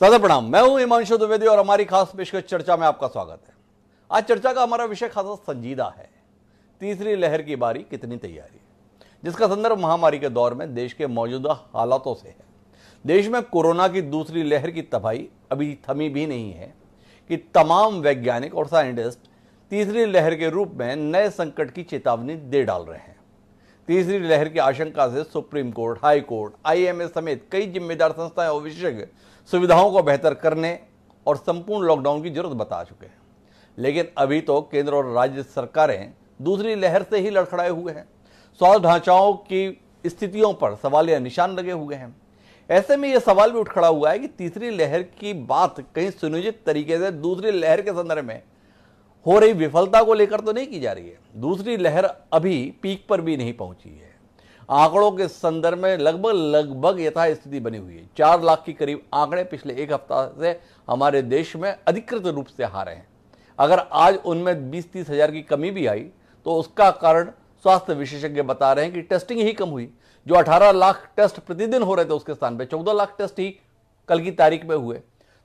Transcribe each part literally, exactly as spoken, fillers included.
सादर प्रणाम, मैं हूं हिमांशु द्विवेदी और हमारी खास पेशकश चर्चा में आपका स्वागत है। आज चर्चा का हमारा विषय खासा संजीदा है, तीसरी लहर की बारी कितनी तैयारी, जिसका संदर्भ महामारी के दौर में देश के मौजूदा हालातों से है। देश में कोरोना की दूसरी लहर की तबाही अभी थमी भी नहीं है कि तमाम वैज्ञानिक और साइंटिस्ट तीसरी लहर के रूप में नए संकट की चेतावनी दे डाल रहे हैं। तीसरी लहर की आशंका से सुप्रीम कोर्ट, हाईकोर्ट, आईएमए समेत कई जिम्मेदार संस्थाएं और विशेषज्ञ सुविधाओं को बेहतर करने और संपूर्ण लॉकडाउन की जरूरत बता चुके हैं, लेकिन अभी तो केंद्र और राज्य सरकारें दूसरी लहर से ही लड़खड़ाए हुए हैं। स्वास्थ्य ढांचाओं की स्थितियों पर सवाल या निशान लगे हुए हैं। ऐसे में यह सवाल भी उठ खड़ा हुआ है कि तीसरी लहर की बात कहीं सुनियोजित तरीके से दूसरी लहर के संदर्भ में हो रही विफलता को लेकर तो नहीं की जा रही है। दूसरी लहर अभी पीक पर भी नहीं पहुंची है। आंकड़ों के संदर्भ में लगभग लगभग यथास्थिति बनी हुई है। चार लाख के करीब आंकड़े पिछले एक हफ्ता से हमारे देश में अधिकृत रूप से आ रहे हैं। अगर आज उनमें बीस तीस हजार की कमी भी आई तो उसका कारण स्वास्थ्य विशेषज्ञ बता रहे हैं कि टेस्टिंग ही कम हुई। जो अठारह लाख टेस्ट प्रतिदिन हो रहे थे उसके स्थान पर चौदह लाख टेस्ट ही कल की तारीख में हुए।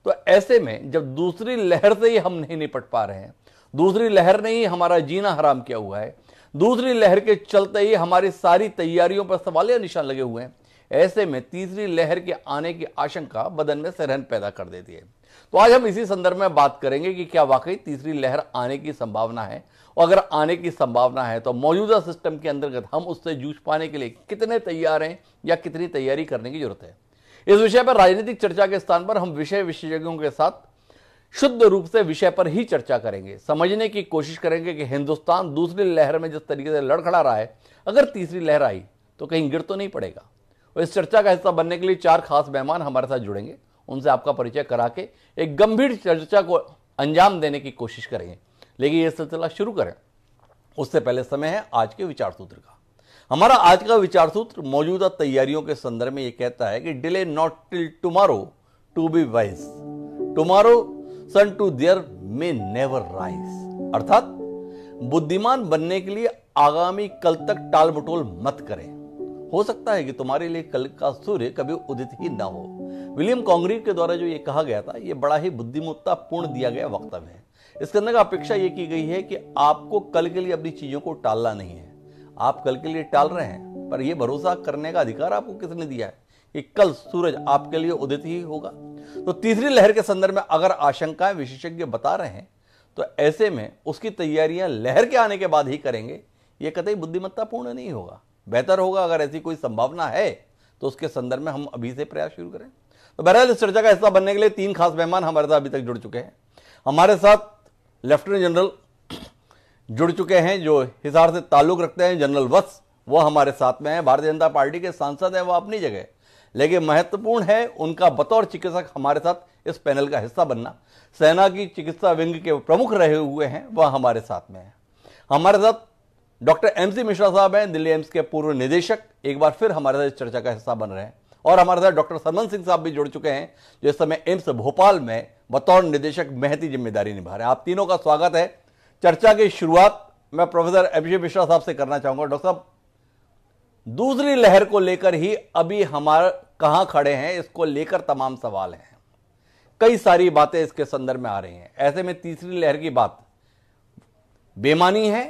तो ऐसे में जब दूसरी लहर से ही हम नहीं निपट पा रहे हैं, दूसरी लहर ने ही हमारा जीना हराम किया हुआ है, दूसरी लहर के चलते ही हमारी सारी तैयारियों पर सवालिया निशान लगे हुए हैं, ऐसे में तीसरी लहर के आने की आशंका बदन में सहरन पैदा कर देती है। तो आज हम इसी संदर्भ में बात करेंगे कि क्या वाकई तीसरी लहर आने की संभावना है, और अगर आने की संभावना है तो मौजूदा सिस्टम के अंतर्गत हम उससे जूझ पाने के लिए कितने तैयार हैं या कितनी तैयारी करने की जरूरत है। इस विषय पर राजनीतिक चर्चा के स्थान पर हम विषय विशेषज्ञों के साथ शुद्ध रूप से विषय पर ही चर्चा करेंगे, समझने की कोशिश करेंगे कि हिंदुस्तान दूसरी लहर में जिस तरीके से लड़खड़ा रहा है, अगर तीसरी लहर आई तो कहीं गिर तो नहीं पड़ेगा। और इस चर्चा का हिस्सा बनने के लिए चार खास मेहमान हमारे साथ जुड़ेंगे, उनसे आपका परिचय करा के एक गंभीर चर्चा को अंजाम देने की कोशिश करेंगे। लेकिन यह सिलसिला शुरू करें उससे पहले समय है आज के विचार सूत्र का। हमारा आज का विचार सूत्र मौजूदा तैयारियों के संदर्भ में यह कहता है कि delay not till tomorrow to be wise, tomorrow sun to there may never rise. अर्थात बुद्धिमान बनने के लिए आगामी कल तक टाल मटोल मत करें, हो सकता है कि तुम्हारे लिए कल का सूर्य कभी उदित ही ना हो। विलियम कांग्रीव के द्वारा जो ये कहा गया था, ये बड़ा ही बुद्धिमत्तापूर्ण दिया गया वक्तव्य है। इसके अंदर अपेक्षा ये की गई है कि आपको कल के लिए अपनी चीजों को टालना नहीं है। आप कल के लिए टाल रहे हैं, पर यह भरोसा करने का अधिकार आपको किसने दिया है कि कल सूरज आपके लिए उदित ही होगा। तो तीसरी लहर के संदर्भ में अगर आशंकाएं विशेषज्ञ बता रहे हैं तो ऐसे में उसकी तैयारियां लहर के आने के बाद ही करेंगे, यह कतई बुद्धिमत्तापूर्ण नहीं होगा। बेहतर होगा अगर ऐसी कोई संभावना है तो उसके संदर्भ में हम अभी से प्रयास शुरू करें। तो बहरहाल इस चर्चा का हिस्सा बनने के लिए तीन खास मेहमान हमारे साथ अभी तक जुड़ चुके हैं। हमारे साथ लेफ्टिनेंट जनरल जुड़ चुके हैं जो हिसार से ताल्लुक रखते हैं, जनरल वत्स, वह हमारे साथ में है। भारतीय जनता पार्टी के सांसद हैं वह अपनी जगह, लेकिन महत्वपूर्ण है उनका बतौर चिकित्सक हमारे साथ इस पैनल का हिस्सा बनना। सेना की चिकित्सा विंग के प्रमुख रहे हुए हैं, वह हमारे साथ में है। हमारे साथ डॉक्टर एम.सी. मिश्रा साहब हैं, दिल्ली एम्स के पूर्व निदेशक, एक बार फिर हमारे साथ इस चर्चा का हिस्सा बन रहे हैं। और हमारे साथ डॉक्टर सरमन सिंह साहब भी जुड़ चुके हैं जो इस समय एम्स भोपाल में बतौर निदेशक महती जिम्मेदारी निभा रहे हैं। आप तीनों का स्वागत है। चर्चा की शुरुआत मैं प्रोफेसर एम.सी. मिश्रा साहब से करना चाहूंगा। डॉक्टर साहब, दूसरी लहर को लेकर ही अभी हमारा कहाँ खड़े हैं, इसको लेकर तमाम सवाल हैं, कई सारी बातें इसके संदर्भ में आ रही हैं। ऐसे में तीसरी लहर की बात बेमानी है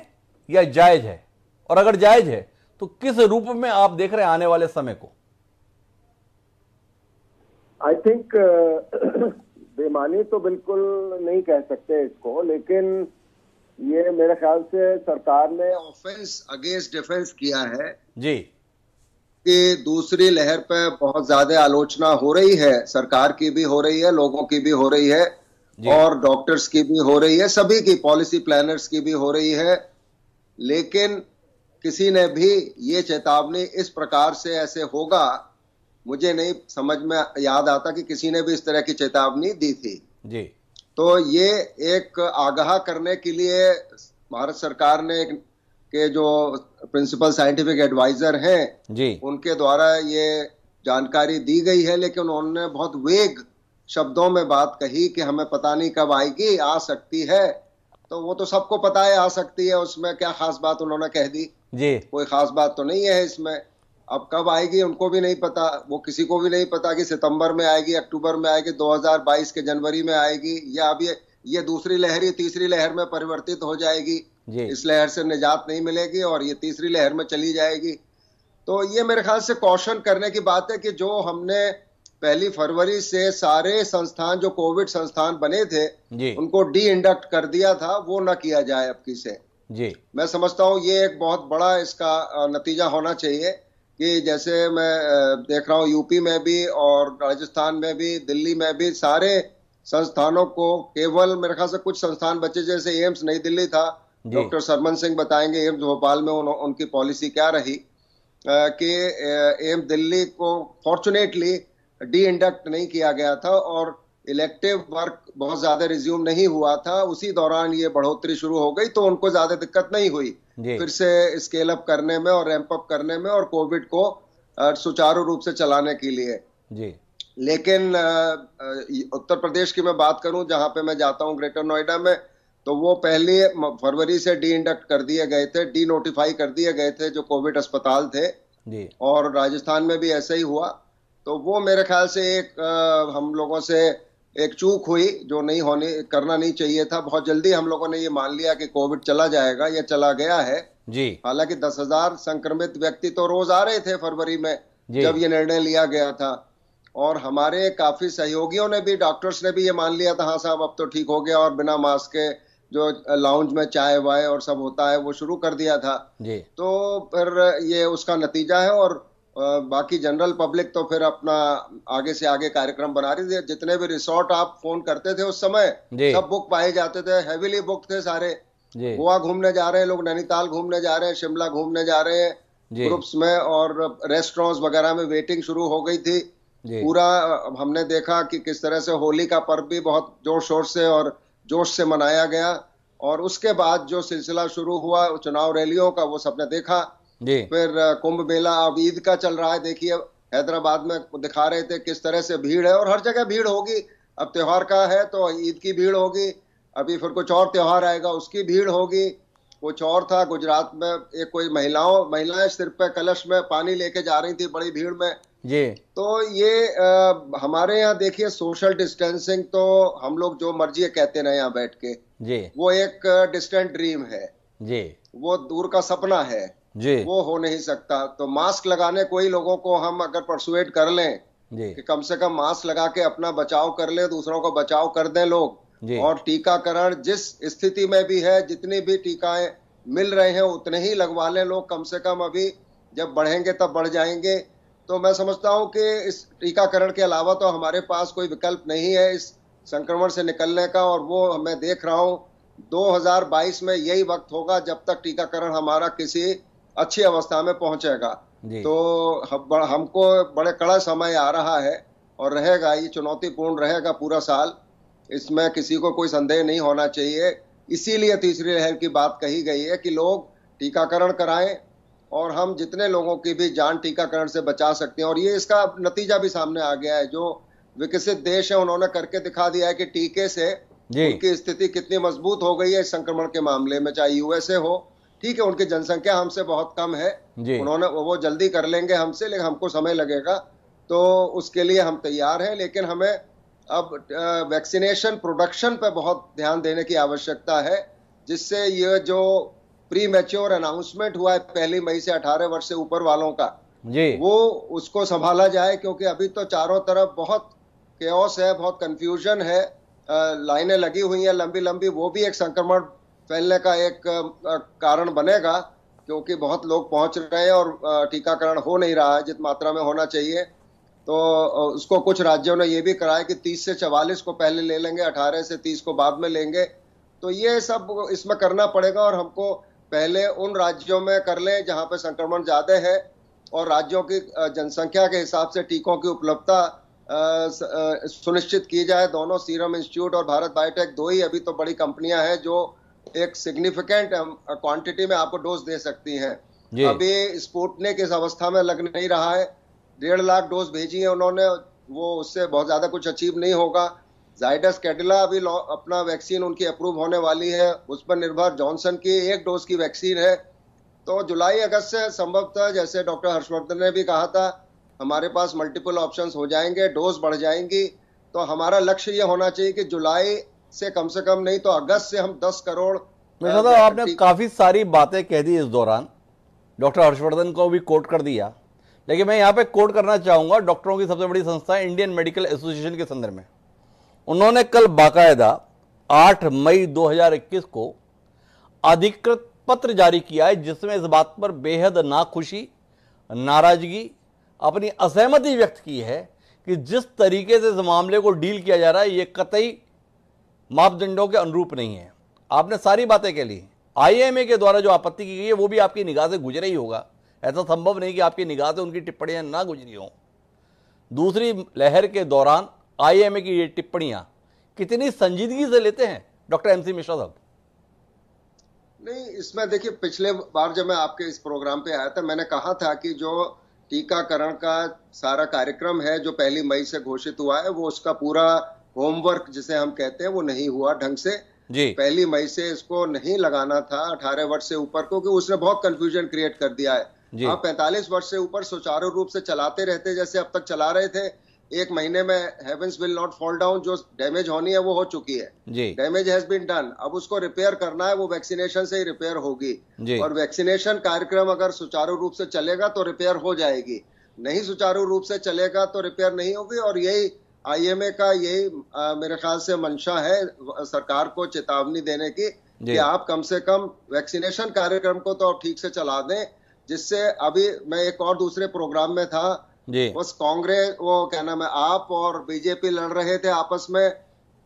या जायज है, और अगर जायज है तो किस रूप में आप देख रहे हैं आने वाले समय को? आई थिंक uh, बेमानी तो बिल्कुल नहीं कह सकते इसको, लेकिन ये मेरे ख्याल से सरकार ने ऑफेंस अगेंस्ट डिफेंस किया है जी कि दूसरी लहर पे बहुत ज्यादा आलोचना हो रही है, सरकार की भी हो रही है, लोगों की भी हो रही है और डॉक्टर्स की भी हो रही है, सभी की, पॉलिसी प्लानर्स की भी हो रही है, लेकिन किसी ने भी ये चेतावनी इस प्रकार से ऐसे होगा मुझे नहीं समझ में याद आता कि किसी ने भी इस तरह की चेतावनी दी थी जी। तो ये एक आगाह करने के लिए भारत सरकार ने एक के जो प्रिंसिपल साइंटिफिक एडवाइजर हैं जी, उनके द्वारा ये जानकारी दी गई है, लेकिन उन्होंने बहुत वेग शब्दों में बात कही कि हमें पता नहीं कब आएगी, आ सकती है। तो वो तो सबको पता है आ सकती है, उसमें क्या खास बात उन्होंने कह दी जी, कोई खास बात तो नहीं है इसमें। अब कब आएगी उनको भी नहीं पता, वो किसी को भी नहीं पता कि सितंबर में आएगी, अक्टूबर में आएगी, दो हज़ार बाईस के जनवरी में आएगी, या अब ये ये दूसरी लहर ये तीसरी लहर में परिवर्तित हो जाएगी। इस लहर से निजात नहीं मिलेगी और ये तीसरी लहर में चली जाएगी। तो ये मेरे ख्याल से कॉशन करने की बात है कि जो हमने पहली फरवरी से सारे संस्थान जो कोविड संस्थान बने थे उनको डी इंडक्ट कर दिया था, वो ना किया जाए अब की से। जी, मैं समझता हूँ ये एक बहुत बड़ा इसका नतीजा होना चाहिए कि जैसे मैं देख रहा हूँ यूपी में भी और राजस्थान में भी, दिल्ली में भी सारे संस्थानों को, केवल मेरे ख्याल से कुछ संस्थान बचे जैसे एम्स नई दिल्ली था, डॉक्टर सरमन सिंह बताएंगे एम्स भोपाल में उन, उनकी पॉलिसी क्या रही कि एम्स दिल्ली को फॉर्चुनेटली डी इंडक्ट नहीं किया गया था और इलेक्टिव वर्क बहुत ज्यादा रिज्यूम नहीं हुआ था, उसी दौरान ये बढ़ोतरी शुरू हो गई तो उनको ज्यादा दिक्कत नहीं हुई फिर से स्केल अप करने में और रैंप अप करने में और कोविड को सुचारू रूप से चलाने के लिए। जी, लेकिन उत्तर प्रदेश की मैं बात करूं जहां पे मैं जाता हूं ग्रेटर नोएडा में, तो वो पहली फरवरी से डी इंडक्ट कर दिए गए थे, डी नोटिफाई कर दिए गए थे जो कोविड अस्पताल थे। जी, और राजस्थान में भी ऐसा ही हुआ। तो वो मेरे ख्याल से एक आ, हम लोगों से एक चूक हुई जो नहीं होने करना नहीं चाहिए था। बहुत जल्दी हम लोगों ने ये मान लिया कि कोविड चला जाएगा या चला गया है। जी, हालांकि दस हजार संक्रमित व्यक्ति तो रोज आ रहे थे फरवरी में जब ये निर्णय लिया गया था, और हमारे काफी सहयोगियों ने भी, डॉक्टर्स ने भी ये मान लिया था हाँ साहब अब तो ठीक हो गया, और बिना मास्क के जो लाउंज में चाय वाय और सब होता है वो शुरू कर दिया था। जी, तो फिर ये उसका नतीजा है। और बाकी जनरल पब्लिक तो फिर अपना आगे से आगे कार्यक्रम बना रही थी। जितने भी रिसोर्ट आप फोन करते थे उस समय सब बुक पाए जाते थे, हेवीली बुक थे सारे। गोवा घूमने जा रहे हैं लोग, नैनीताल घूमने जा रहे हैं, शिमला घूमने जा रहे हैं ग्रुप्स में, और रेस्टोरेंट्स वगैरह में वेटिंग शुरू हो गई थी। पूरा हमने देखा कि किस तरह से होली का पर्व भी बहुत जोर शोर से और जोश से मनाया गया, और उसके बाद जो सिलसिला शुरू हुआ चुनाव रैलियों का वो सबने देखा। जी, फिर कुंभ मेला अब ईद का चल रहा है, देखिए हैदराबाद में दिखा रहे थे किस तरह से भीड़ है, और हर जगह भीड़ होगी। अब त्योहार का है तो ईद की भीड़ होगी, अभी फिर कुछ और त्योहार आएगा उसकी भीड़ होगी। कुछ और था गुजरात में, एक कोई महिलाओं महिलाएं सिर पे कलश में पानी लेके जा रही थी बड़ी भीड़ में। जी, तो ये आ, हमारे यहाँ देखिए सोशल डिस्टेंसिंग तो हम लोग जो मर्जी कहते रहे यहाँ बैठ के, जी, वो एक डिस्टेंट ड्रीम है, जी, वो दूर का सपना है, जी, वो हो नहीं सकता। तो मास्क लगाने कोई लोगों को हम अगर परसुएट कर लें कि कम से कम मास्क लगा के अपना बचाव कर ले, दूसरों को बचाव कर दें लोग, और टीकाकरण जिस स्थिति में भी है जितनी भी टीकाएं मिल रहे हैं उतने ही लगवा लें लोग कम से कम। अभी जब बढ़ेंगे तब बढ़ जाएंगे। तो मैं समझता हूं कि इस टीकाकरण के अलावा तो हमारे पास कोई विकल्प नहीं है इस संक्रमण से निकलने का, और वो मैं देख रहा हूँ दो हज़ार बाईस में यही वक्त होगा जब तक टीकाकरण हमारा किसी अच्छी अवस्था में पहुंचेगा। तो हम, हमको बड़े कड़ा समय आ रहा है और रहेगा, ये चुनौतीपूर्ण रहेगा पूरा साल, इसमें किसी को कोई संदेह नहीं होना चाहिए। इसीलिए तीसरी लहर की बात कही गई है कि लोग टीकाकरण कराएं और हम जितने लोगों की भी जान टीकाकरण से बचा सकते हैं। और ये इसका नतीजा भी सामने आ गया है, जो विकसित देश है उन्होंने करके दिखा दिया है कि टीके से उनकी स्थिति कितनी मजबूत हो गई है इस संक्रमण के मामले में। चाहे यूएसए हो, ठीक है उनकी जनसंख्या हमसे बहुत कम है, उन्होंने वो जल्दी कर लेंगे हमसे, लेकिन हमको समय लगेगा, तो उसके लिए हम तैयार हैं। लेकिन हमें अब वैक्सीनेशन प्रोडक्शन पर बहुत ध्यान देने की आवश्यकता है, जिससे ये जो प्री मैच्योर अनाउंसमेंट हुआ है पहली मई से अठारह वर्ष से ऊपर वालों का, जी, वो उसको संभाला जाए। क्योंकि अभी तो चारों तरफ बहुत केओस है, बहुत कन्फ्यूजन है, लाइनें लगी हुई हैं लंबी लंबी, वो भी एक संक्रमण फैलने का एक कारण बनेगा, क्योंकि बहुत लोग पहुंच रहे हैं और टीकाकरण हो नहीं रहा है जित मात्रा में होना चाहिए। तो उसको कुछ राज्यों ने ये भी कराया कि तीस से चवालीस को पहले ले लेंगे, अठारह से तीस को बाद में लेंगे। तो ये सब इसमें करना पड़ेगा, और हमको पहले उन राज्यों में कर लें जहां पे संक्रमण ज़्यादा है, और राज्यों की जनसंख्या के हिसाब से टीकों की उपलब्धता सुनिश्चित की जाए। दोनों सीरम इंस्टीट्यूट और भारत बायोटेक दो ही अभी तो बड़ी कंपनियाँ हैं जो एक सिग्निफिकेंट क्वांटिटी में आपको डोज दे सकती हैं। अभी स्पुतनिक इस अवस्था में लग नहीं रहा है, डेढ़ लाख डोज भेजी है उन्होंने, वो उससे बहुत ज़्यादा कुछ अचीव नहीं होगा। जाइडस कैडिला अभी अपना वैक्सीन उनकी अप्रूव होने वाली है, उस पर निर्भर जॉनसन की एक डोज की वैक्सीन है। तो जुलाई अगस्त से संभवतः, जैसे डॉक्टर हर्षवर्धन ने भी कहा था, हमारे पास मल्टीपल ऑप्शंस हो जाएंगे, डोज बढ़ जाएंगी। तो हमारा लक्ष्य ये होना चाहिए कि जुलाई से कम से कम नहीं तो अगस्त से हम दस करोड़। मिश्रा, आपने काफ़ी सारी बातें कह दी इस दौरान, डॉक्टर हर्षवर्धन को भी कोट कर दिया, लेकिन मैं यहाँ पे कोट करना चाहूँगा डॉक्टरों की सबसे बड़ी संस्था इंडियन मेडिकल एसोसिएशन के संदर्भ में। उन्होंने कल बाकायदा आठ मई दो हज़ार इक्कीस को अधिकृत पत्र जारी किया है, जिसमें इस बात पर बेहद नाखुशी, नाराजगी, अपनी असहमति व्यक्त की है कि जिस तरीके से इस मामले को डील किया जा रहा है ये कतई मापदंडों के अनुरूप नहीं है। आपने सारी बातें कह ली। आईएमए के द्वारा जो आपत्ति की गई है वो भी आपकी निगाह से गुजरा ही होगा, ऐसा संभव नहीं कि आपकी निगाह से उनकी टिप्पणियां ना गुजरी हों। दूसरी लहर के दौरान आईएमए की ये टिप्पणियां कितनी संजीदगी से लेते हैं डॉक्टर एम.सी. मिश्रा साहब? नहीं, इसमें देखिए, पिछले बार जब मैं आपके इस प्रोग्राम पे आया था मैंने कहा था कि जो टीकाकरण का सारा कार्यक्रम है जो पहली मई से घोषित हुआ है वो उसका पूरा होमवर्क जिसे हम कहते हैं वो नहीं हुआ ढंग से। जी, पहली मई से इसको नहीं लगाना था अठारह वर्ष से ऊपर को, क्योंकि उसने बहुत कंफ्यूजन क्रिएट कर दिया है। आप पैंतालीस वर्ष से ऊपर सुचारू रूप से चलाते रहते जैसे अब तक चला रहे थे, एक महीने में heavens will not fall down जो डैमेज होनी है वो हो चुकी है, डैमेज हैज बीन डन। अब उसको रिपेयर करना है, वो वैक्सीनेशन से ही रिपेयर होगी, और वैक्सीनेशन कार्यक्रम अगर सुचारू रूप से चलेगा तो रिपेयर हो जाएगी, नहीं सुचारू रूप से चलेगा तो रिपेयर नहीं होगी। और यही आईएमए का यही आ, मेरे ख्याल से मंशा है सरकार को चेतावनी देने की कि आप कम से कम वैक्सीनेशन कार्यक्रम को तो ठीक से चला दें, जिससे अभी मैं एक और दूसरे प्रोग्राम में था, बस कांग्रेस वो क्या नाम है आप और बीजेपी लड़ रहे थे आपस में,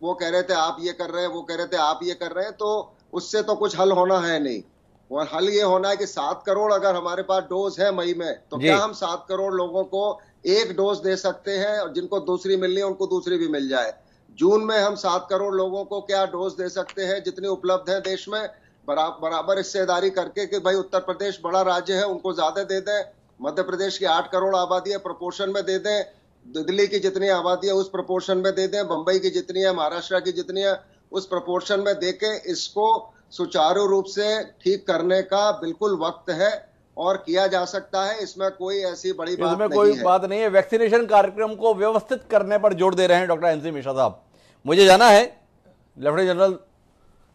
वो कह रहे थे आप ये कर रहे हैं, वो कह रहे थे आप ये कर रहे हैं, तो उससे तो कुछ हल होना है नहीं। और हल ये होना है कि सात करोड़ अगर हमारे पास डोज है मई में, तो क्या हम सात करोड़ लोगों को एक डोज दे सकते हैं, और जिनको दूसरी मिलनी है उनको दूसरी भी मिल जाए। जून में हम सात करोड़ लोगों को क्या डोज दे सकते हैं जितनी उपलब्ध है देश में, बराबर हिस्सेदारी करके कि भाई उत्तर प्रदेश बड़ा राज्य है उनको ज्यादा दे दें, मध्य प्रदेश की आठ करोड़ आबादी है प्रपोर्शन में दे दें, दिल्ली की जितनी आबादी है उस प्रपोर्शन में दे दें, बंबई की जितनी है, महाराष्ट्र की जितनी है उस प्रपोर्शन में दे के इसको सुचारू रूप से ठीक करने का बिल्कुल वक्त है और किया जा सकता है। इसमें कोई ऐसी बड़ी बात नहीं, कोई है। बात नहीं है। वैक्सीनेशन कार्यक्रम को व्यवस्थित करने पर जोर दे रहे हैं डॉक्टर एम.सी. मिश्रा साहब। मुझे जाना है लेफ्टिनेंट जनरल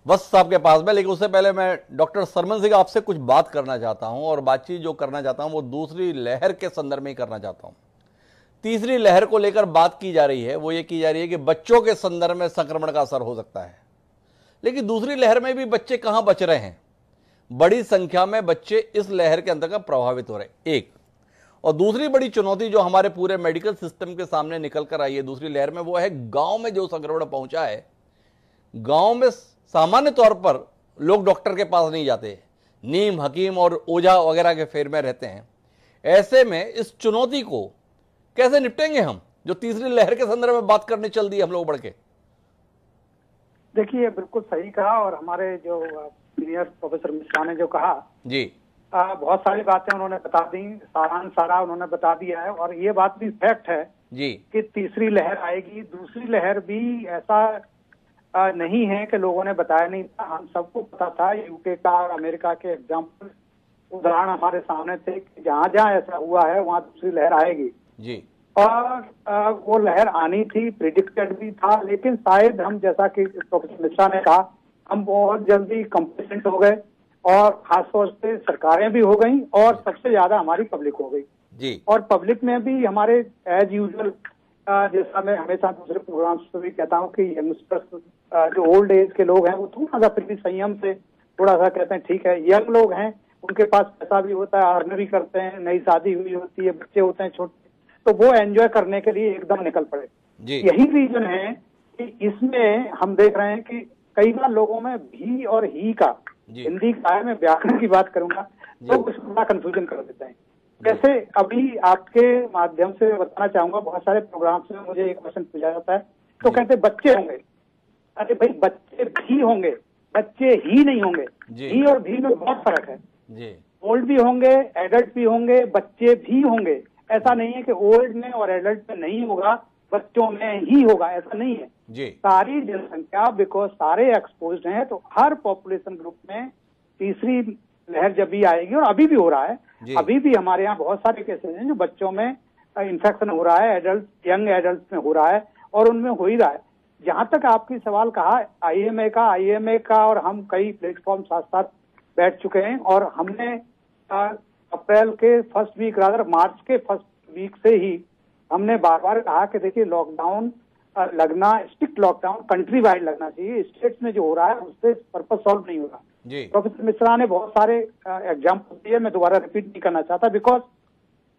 वस्त साहब के पास में, लेकिन उससे पहले मैं डॉक्टर सरमन सिंह आपसे कुछ बात करना चाहता हूं, और बातचीत जो करना चाहता हूं वो दूसरी लहर के संदर्भ में ही करना चाहता हूं। तीसरी लहर को लेकर बात की जा रही है, वो ये की जा रही है कि बच्चों के संदर्भ में संक्रमण का असर हो सकता है, लेकिन दूसरी लहर में भी बच्चे कहां बच रहे हैं, बड़ी संख्या में बच्चे इस लहर के अंतर्गत प्रभावित हो रहे हैं, एक। और दूसरी बड़ी चुनौती जो हमारे पूरे मेडिकल सिस्टम के सामने निकल कर आई है दूसरी लहर में, वो है गांव में जो संक्रमण पहुंचा है। गांव में सामान्य तौर पर लोग डॉक्टर के पास नहीं जाते, नीम हकीम और ओझा वगैरह के फेर में रहते हैं। ऐसे में इस चुनौती को कैसे निपटेंगे हम, जो तीसरी लहर के संदर्भ में बात करने चल दी हम लोग बढ़ के? देखिए, बिल्कुल सही कहा, और हमारे जो प्रोफेसर मिश्रा ने जो कहा जी, आ, बहुत सारी बातें उन्होंने बता दी, सारांश सारा उन्होंने बता दिया है, और ये बात भी फैक्ट है जी कि तीसरी लहर आएगी। दूसरी लहर भी ऐसा आ, नहीं है कि लोगों ने बताया नहीं था, हम सबको पता था। यूके का और अमेरिका के एग्जाम्पल उदाहरण हमारे सामने थे कि जहाँ जहाँ ऐसा हुआ है वहाँ दूसरी लहर आएगी जी, और आ, वो लहर आनी थी, प्रिडिक्टेड भी था, लेकिन शायद हम, जैसा कि प्रोफेसर मिश्रा ने कहा, हम बहुत जल्दी कंप्लेसेंट हो गए, और खासतौर से सरकारें भी हो गई, और सबसे ज्यादा हमारी पब्लिक हो गई जी। और पब्लिक में भी हमारे एज यूजुअल, जैसा मैं हमेशा दूसरे प्रोग्राम्स पे भी कहता हूँ कि यंगस्टर्स, जो ओल्ड एज के लोग हैं, वो थोड़ा सा फिर भी संयम से थोड़ा सा कहते हैं ठीक है, यंग लोग हैं, उनके पास पैसा भी होता है, अर्न भी करते हैं, नई शादी हुई होती है, बच्चे होते हैं छोटे, तो वो एंजॉय करने के लिए एकदम निकल पड़े। यही रीजन है कि इसमें हम देख रहे हैं कि कई बार लोगों में भी और ही का, हिंदी का, मैं व्याकरण की बात करूंगा तो उसको बड़ा कंफ्यूजन कर देते हैं। जैसे अभी आपके माध्यम से बताना चाहूंगा, बहुत सारे प्रोग्राम्स में मुझे एक क्वेश्चन पूछा जाता है तो कहते हैं बच्चे होंगे। अरे भाई, बच्चे भी होंगे, बच्चे ही नहीं होंगे। ही और भी में बहुत फर्क है। ओल्ड भी होंगे, एडल्ट भी होंगे, बच्चे भी होंगे। ऐसा नहीं है कि ओल्ड में और एडल्ट में नहीं होगा, बच्चों में ही होगा, ऐसा नहीं है जी। सारी जनसंख्या, बिकॉज सारे एक्सपोज्ड हैं, तो हर पॉपुलेशन ग्रुप में तीसरी लहर जब भी आएगी, और अभी भी हो रहा है, अभी भी हमारे यहाँ बहुत सारे केसेस हैं जो बच्चों में इन्फेक्शन हो रहा है, एडल्ट यंग एडल्ट में हो रहा है और उनमें हो ही रहा है। जहाँ तक आपकी सवाल कहा आईएमए का, आईएमए का और हम कई प्लेटफॉर्म साथ साथ बैठ चुके हैं और हमने अप्रैल के फर्स्ट वीक रादर मार्च के फर्स्ट वीक से ही हमने बार बार कहा कि देखिए लॉकडाउन लगना, स्ट्रिक्ट लॉकडाउन कंट्री वाइड लगना चाहिए, स्टेट्स में जो हो रहा है उससे पर्पज सॉल्व नहीं हो रहा। प्रोफेसर मिश्रा ने बहुत सारे एग्जाम्पल दिए, मैं दोबारा रिपीट नहीं करना चाहता बिकॉज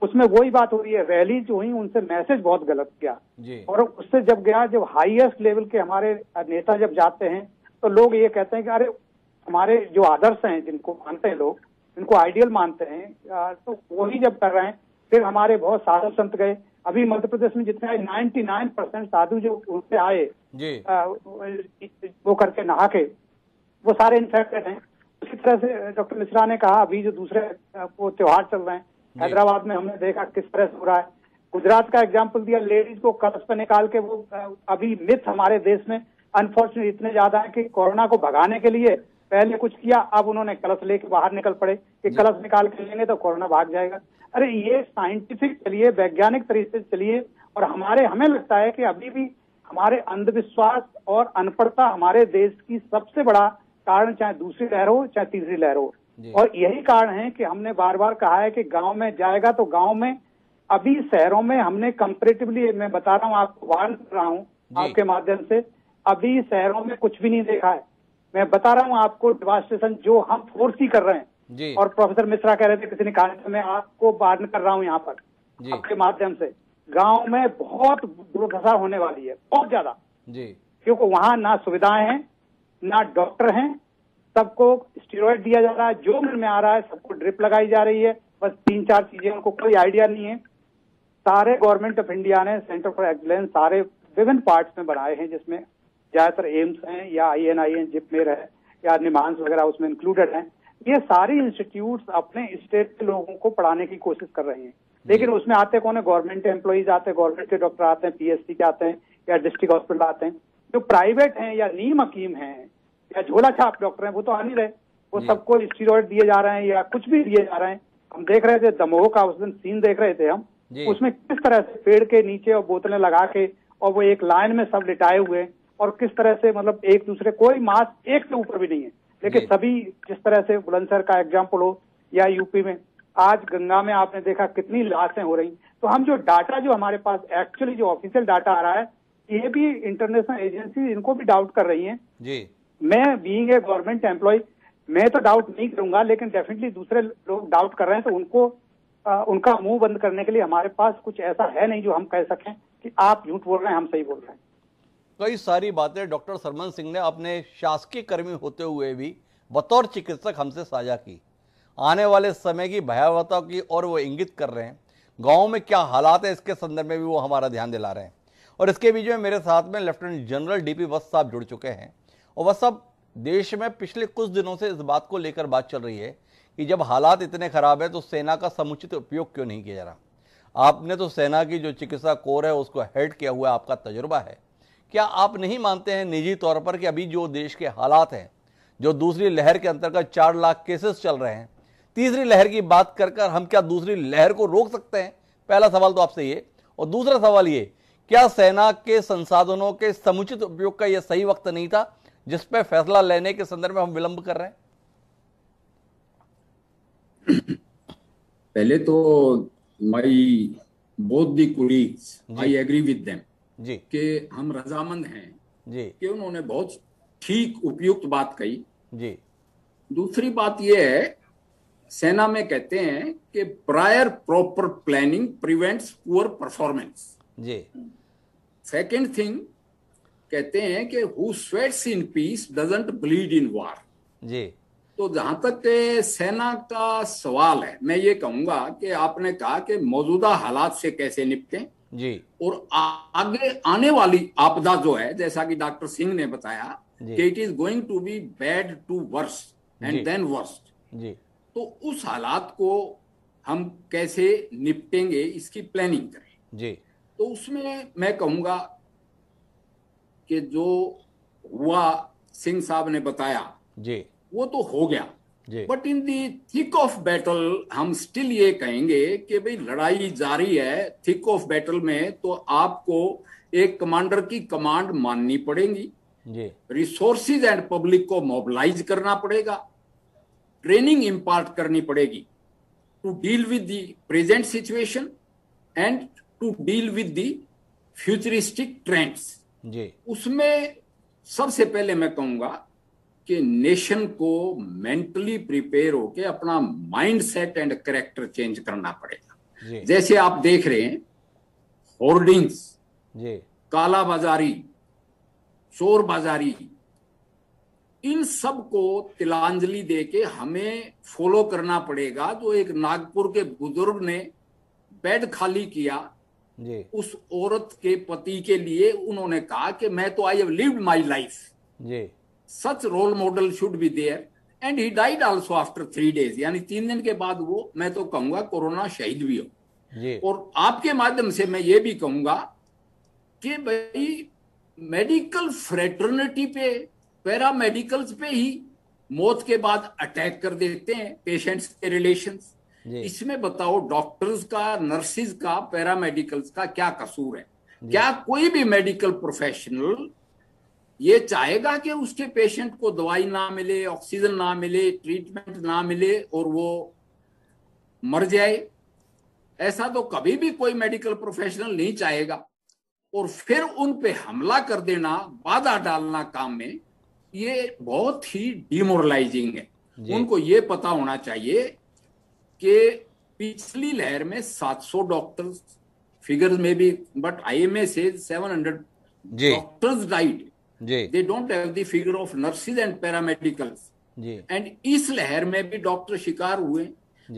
उसमें वही बात हो रही है। रैली जो हुई उनसे मैसेज बहुत गलत गया और उससे जब गया, जब हाईएस्ट लेवल के हमारे नेता जब जाते हैं तो लोग ये कहते हैं कि अरे हमारे जो आदर्श हैं जिनको मानते हैं लोग, जिनको आइडियल मानते हैं, तो वही जब कर रहे हैं। फिर हमारे बहुत साधु संत गए, अभी मध्य प्रदेश में जितने नाइन्टी नाइन परसेंट साधु जो उनसे आए आ, वो करके नहा के वो सारे इन्फेक्टेड हैं। उसी तरह से डॉक्टर मिश्रा ने कहा अभी जो दूसरे वो त्योहार चल रहे हैं हैदराबाद में, हमने देखा किस तरह से हो रहा है। गुजरात का एग्जाम्पल दिया, लेडीज को कर्ज पर निकाल के वो अभी मिथ हमारे देश में अनफॉर्चुनेट इतने ज्यादा है कि कोरोना को भगाने के लिए पहले कुछ किया, अब उन्होंने कलश लेके बाहर निकल पड़े कि कलश निकाल के लेंगे तो कोरोना भाग जाएगा। अरे ये साइंटिफिक चलिए, वैज्ञानिक तरीके से चलिए, और हमारे हमें लगता है कि अभी भी हमारे अंधविश्वास और अनपढ़ता हमारे देश की सबसे बड़ा कारण, चाहे दूसरी लहर हो चाहे तीसरी लहर हो। और यही कारण है कि हमने बार बार कहा है कि गांव में जाएगा तो गांव में, अभी शहरों में हमने कंपेरेटिवली, मैं बता रहा हूँ आपको, वार्न कर रहा हूँ आपके माध्यम से, अभी शहरों में कुछ भी नहीं देखा है। मैं बता रहा हूँ आपको डिवास्टेशन जो हम फोर्स ही कर रहे हैं, और प्रोफेसर मिश्रा कह रहे थे किसी ने कहा था, मैं आपको वार्न कर रहा हूँ यहाँ पर आपके माध्यम से, गाँव में बहुत दुर्दशा होने वाली है, बहुत ज्यादा, क्योंकि वहाँ ना सुविधाएं हैं ना डॉक्टर हैं, सबको स्टेरॉइड दिया जा रहा है, जो घर में आ रहा है सबको ड्रिप लगाई जा रही है, बस तीन चार चीजें, उनको कोई आइडिया नहीं है। सारे गवर्नमेंट ऑफ इंडिया ने सेंटर फॉर एक्सीलेंस सारे विभिन्न पार्ट्स में बनाए हैं, जिसमें ज्यादातर एम्स हैं या I N I N JIPMER है या निमांस वगैरह उसमें इंक्लूडेड हैं। ये सारी इंस्टीट्यूट अपने स्टेट के लोगों को पढ़ाने की कोशिश कर रही है, लेकिन उसमें आते कौन है, गवर्नमेंट एम्प्लॉइज आते हैं, गवर्नमेंट के डॉक्टर आते हैं, पी एच सी के आते हैं या डिस्ट्रिक्ट हॉस्पिटल आते हैं। जो प्राइवेट हैं या नीम हकीम हैं या झोला छाप डॉक्टर हैं वो तो आ नहीं रहे, वो सबको स्टीरॉइड दिए जा रहे हैं या कुछ भी दिए जा रहे हैं। हम देख रहे थे दमोह का उस दिन सीन देख रहे थे हम, उसमें किस तरह से पेड़ के नीचे और बोतलें लगा के और वो एक लाइन में सब लिटाए हुए और किस तरह से, मतलब एक दूसरे, कोई मास्क एक के ऊपर भी नहीं है, लेकिन सभी जिस तरह से बुलंदशहर का एग्जाम्पल हो या यूपी में आज गंगा में आपने देखा कितनी लाशें हो रही। तो हम जो डाटा जो हमारे पास एक्चुअली जो ऑफिशियल डाटा आ रहा है, ये भी इंटरनेशनल एजेंसी इनको भी डाउट कर रही है। मैं बीइंग ए गवर्नमेंट एम्प्लॉय मैं तो डाउट नहीं करूंगा, लेकिन डेफिनेटली दूसरे लोग डाउट कर रहे हैं, तो उनको आ, उनका मुंह बंद करने के लिए हमारे पास कुछ ऐसा है नहीं जो हम कह सकें कि आप झूठ बोल रहे हैं, हम सही बोल रहे हैं। कई सारी बातें डॉक्टर सरमन सिंह ने अपने शासकीय कर्मी होते हुए भी बतौर चिकित्सक हमसे साझा की, आने वाले समय की भयावहता की और वो इंगित कर रहे हैं, गाँव में क्या हालात है इसके संदर्भ में भी वो हमारा ध्यान दिला रहे हैं। और इसके बीच में मेरे साथ में लेफ्टिनेंट जनरल डी पी वस्त साहब जुड़ चुके हैं, और वह सब देश में पिछले कुछ दिनों से इस बात को लेकर बात चल रही है कि जब हालात इतने ख़राब हैं तो सेना का समुचित उपयोग क्यों नहीं किया जा रहा। आपने तो सेना की जो चिकित्सा कोर है उसको हेड किया हुआ आपका तजुर्बा है, क्या आप नहीं मानते हैं निजी तौर पर कि अभी जो देश के हालात हैं, जो दूसरी लहर के अंतर्गत चार लाख केसेस चल रहे हैं, तीसरी लहर की बात कर कर हम क्या दूसरी लहर को रोक सकते हैं? पहला सवाल तो आपसे ये, और दूसरा सवाल ये, क्या सेना के संसाधनों के समुचित उपयोग का यह सही वक्त नहीं था जिस पे फैसला लेने के संदर्भ में हम विलंब कर रहे हैं? पहले तो my both the colleagues I agree with them कि हम रजामंद हैं जी कि उन्होंने बहुत ठीक उपयुक्त बात कही जी। दूसरी बात यह है, सेना में कहते हैं कि prior proper planning prevents poor performance जी। सेकेंड थिंग कहते हैं कि who sweats in peace doesn't bleed in war जी। तो जहां तक सेना का सवाल है, मैं ये कहूंगा कि आपने कहा कि मौजूदा हालात से कैसे निपटें जी, और आगे आने वाली आपदा जो है, जैसा कि डॉक्टर सिंह ने बताया कि it is going to be bad to worse and then worst जी, तो उस हालात को हम कैसे निपटेंगे इसकी प्लानिंग करें जी। तो उसमें मैं कहूंगा कि जो हुआ सिंह साहब ने बताया जी, वो तो हो गया but in the thick of battle हम स्टिल ये कहेंगे कि भाई लड़ाई जारी है। थिक ऑफ बैटल में तो आपको एक कमांडर की कमांड माननी पड़ेगी, रिसोर्सेज एंड पब्लिक को मोबिलाइज करना पड़ेगा, ट्रेनिंग इम्पार्ट करनी पड़ेगी to deal with the present situation and to deal with the futuristic trends. उसमें सबसे पहले मैं कहूंगा कि नेशन को मेंटली प्रिपेयर होके अपना माइंडसेट एंड कैरेक्टर चेंज करना पड़ेगा। जैसे आप देख रहे हैं होर्डिंग्स, कालाबाजारी, चोर बाजारी, इन सब को तिलांजलि देके हमें फॉलो करना पड़ेगा। जो एक नागपुर के बुजुर्ग ने बेड खाली किया जी। उस औरत के पति के लिए उन्होंने कहा कि मैं तो I have lived my life, such role model should be there, and he died also after three days यानी तीन दिन के बाद वो, मैं तो कहूंगा कोरोना शहीद भी हो जी। और आपके माध्यम से मैं ये भी कहूंगा कि भाई मेडिकल फ्रेटर्निटी पे, पैरामेडिकल्स पे ही मौत के बाद अटैक कर देते हैं पेशेंट्स के रिलेशंस। इसमें बताओ डॉक्टर्स का, नर्सिस का, पैरामेडिकल्स का क्या कसूर है? क्या कोई भी मेडिकल प्रोफेशनल ये चाहेगा कि उसके पेशेंट को दवाई ना मिले, ऑक्सीजन ना मिले, ट्रीटमेंट ना मिले और वो मर जाए? ऐसा तो कभी भी कोई मेडिकल प्रोफेशनल नहीं चाहेगा। और फिर उन पे हमला कर देना, बाधा डालना काम में, ये बहुत ही डिमोरलाइजिंग है। उनको ये पता होना चाहिए कि पिछली लहर में सात सौ डॉक्टर्स फिगर्स में भी, बट आईएमए से सात सौ doctors died, they don't have the figure of nurses and paramedicals, and इस लहर में भी डॉक्टर शिकार हुए।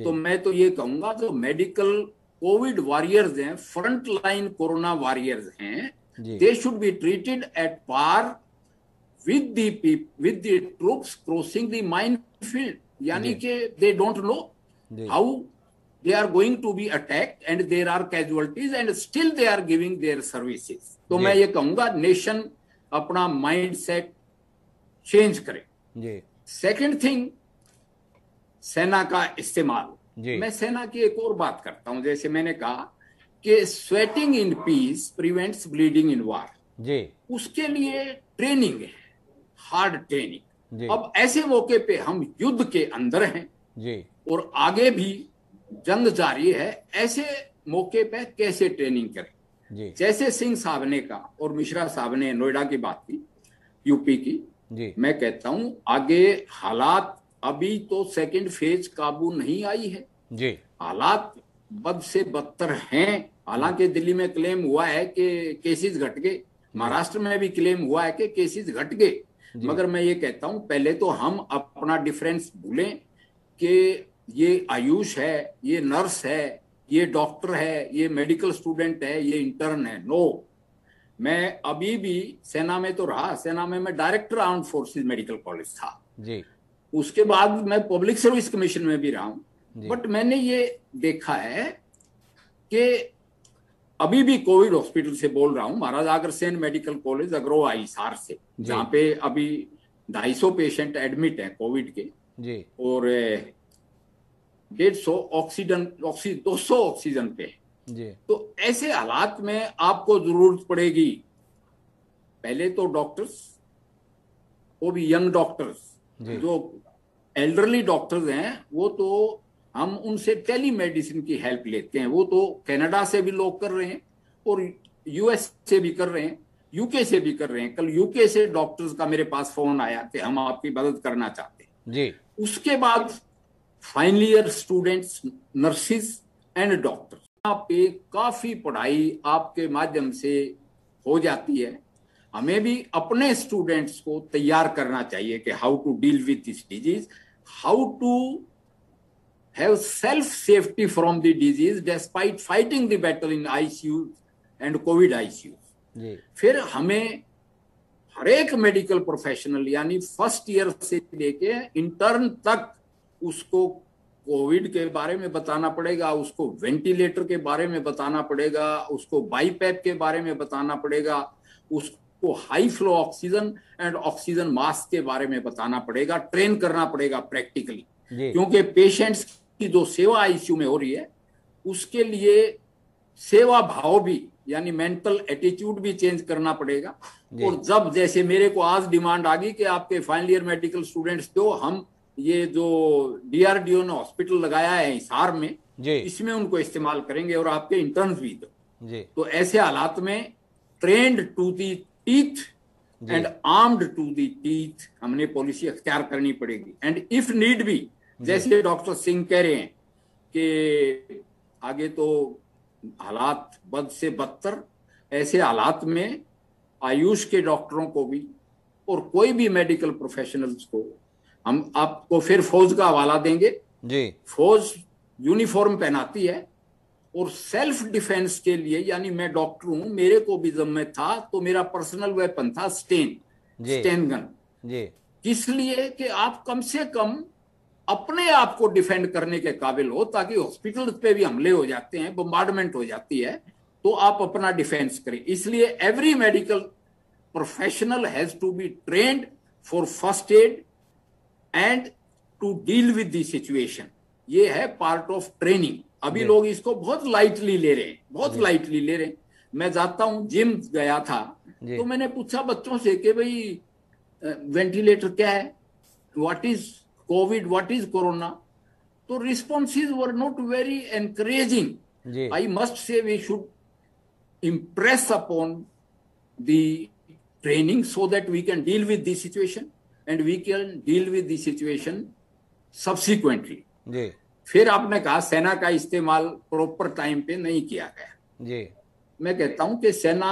तो मैं तो ये कहूंगा जो मेडिकल कोविड वॉरियर्स हैं, फ्रंट लाइन कोरोना वॉरियर्स हैं, they should be treated at par with the peep with the troops crossing the mine field, यानी कि they don't know how they are going to be attacked and there are casualties and still they are giving their services. तो मैं ये कहूंगा nation अपना mindset change करे। Second thing, सेना का इस्तेमाल। मैं सेना की एक और बात करता हूं, जैसे मैंने कहा कि sweating in peace prevents bleeding in war, उसके लिए ट्रेनिंग है, हार्ड ट्रेनिंग। अब ऐसे मौके पे हम युद्ध के अंदर हैं जी। और आगे भी जंग जारी है, ऐसे मौके पे कैसे ट्रेनिंग करें जी। जैसे सिंह साहब ने कहा और मिश्रा साहब ने नोएडा की बात की, यूपी की जी। मैं कहता हूं आगे हालात, अभी तो सेकंड फेज काबू नहीं आई है जी, हालात बद से बदतर हैं। हालांकि दिल्ली में क्लेम हुआ है कि केसेस घट गए, महाराष्ट्र में भी क्लेम हुआ है कि केसेस घट गए, मगर मैं ये कहता हूं पहले तो हम अपना डिफरेंस भूलें कि ये आयुष है, ये नर्स है, ये डॉक्टर है, ये मेडिकल स्टूडेंट है, ये इंटर्न है। नो, मैं अभी भी सेना में तो रहा, सेना में मैं director armed forces medical college था जी। उसके बाद मैं पब्लिक सर्विस कमीशन में भी रहा हूं, बट मैंने ये देखा है कि अभी भी कोविड हॉस्पिटल से बोल रहा हूं, महाराज आगरसेन मेडिकल कॉलेज अग्रोहा हिसार से, जहां पे अभी ढाई सौ पेशेंट एडमिट हैं कोविड के जी। और डेढ़ सौ ऑक्सीजन ऑक्सी दो सौ ऑक्सीजन पे जी। तो ऐसे हालात में आपको जरूरत पड़ेगी पहले तो डॉक्टर्स, वो भी यंग डॉक्टर्स। जो एल्डरली डॉक्टर्स हैं वो तो हम उनसे टेली मेडिसिन की हेल्प लेते हैं, वो तो कनाडा से भी लोग कर रहे हैं और यूएस से भी कर रहे हैं, यूके से भी कर रहे हैं। कल यूके से डॉक्टर्स का मेरे पास फोन आया कि हम आपकी मदद करना चाहते हैं जी। उसके बाद final year students, nurses and doctors, यहाँ पे काफी पढ़ाई आपके माध्यम से हो जाती है। हमें भी अपने स्टूडेंट्स को तैयार करना चाहिए कि how to deal with this disease, how to have self safety from the disease despite fighting the battle in ICU and Covid ICU. फिर हमें हर एक मेडिकल प्रोफेशनल यानी फर्स्ट ईयर से लेके इंटर्न तक उसको कोविड के बारे में बताना पड़ेगा, उसको वेंटिलेटर के बारे में बताना पड़ेगा, उसको बाईपैप के बारे में बताना पड़ेगा, उसको को high flow oxygen and oxygen mask के बारे में बताना पड़ेगा, ट्रेन करना पड़ेगा प्रैक्टिकली। क्योंकि पेशेंट्स की जो सेवा आईसीयू में हो रही है उसके लिए सेवा भाव भी यानी मेंटल एटीट्यूड भी चेंज करना पड़ेगा। और जब जैसे मेरे को आज डिमांड आ गई कि आपके फाइनल ईयर मेडिकल स्टूडेंट्स जो हम ये जो डीआरडीओ ने हॉस्पिटल लगाया है हिसार में इसमें उनको इस्तेमाल करेंगे और आपके इंटर्न्स भी दो। तो ऐसे हालात में trained to the teeth and armed to the teeth हमने पॉलिसी अख्तियार करनी पड़ेगी। एंड इफ नीड भी जैसे डॉक्टर सिंह कह रहे हैं कि आगे तो हालात बद से बदतर, ऐसे हालात में आयुष के डॉक्टरों को भी और कोई भी मेडिकल प्रोफेशनल्स को हम आपको फिर फौज का हवाला देंगे जी। फौज यूनिफॉर्म पहनाती है और सेल्फ डिफेंस के लिए यानी मैं डॉक्टर हूं, मेरे को भी जब मैं था तो मेरा पर्सनल वेपन था स्टेन स्टेन गन जी, किस लिए कि आप कम से कम अपने आप को डिफेंड करने के काबिल हो, ताकि हॉस्पिटल पे भी हमले हो जाते हैं, बम्बार्डमेंट हो जाती है तो आप अपना डिफेंस करें। इसलिए every medical professional has to be trained for first aid and to deal with the situation. ये है पार्ट ऑफ ट्रेनिंग। अभी लोग इसको बहुत लाइटली ले रहे हैं, बहुत लाइटली ले रहे हैं। मैं जाता हूँ, जिम गया था तो मैंने पूछा बच्चों से कि भाई वेंटिलेटर क्या है, what is Covid, what is corona, तो responses were not very encouraging. I must say we should impress upon the training so that we can deal with this situation and we can deal with this situation subsequently. जी। फिर आपने कहा सेना का इस्तेमाल proper time पे नहीं किया गया जी। मैं कहता हूं कि सेना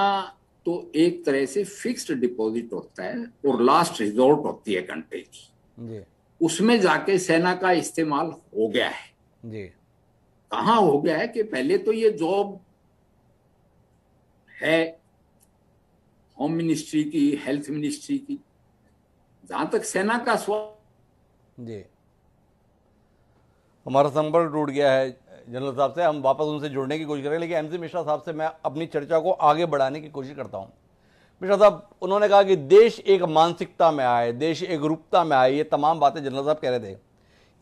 तो एक तरह से फिक्स्ड डिपॉजिट होता है और लास्ट रिजॉर्ट होती है कंट्री की, उसमें जाके सेना का इस्तेमाल हो गया है जी। कहां हो गया है कि पहले तो ये जॉब है होम मिनिस्ट्री की, हेल्थ मिनिस्ट्री की, जहां तक सेना का सवाल जी। हमारा संपर्क टूट गया है जनरल साहब से, हम वापस उनसे जुड़ने की कोशिश करेंगे, लेकिन एम.सी. मिश्रा साहब से मैं अपनी चर्चा को आगे बढ़ाने की कोशिश करता हूँ। मिश्रा साहब, उन्होंने कहा कि देश एक मानसिकता में आए, देश एक रूपता में आए, ये तमाम बातें जनरल साहब कह रहे थे।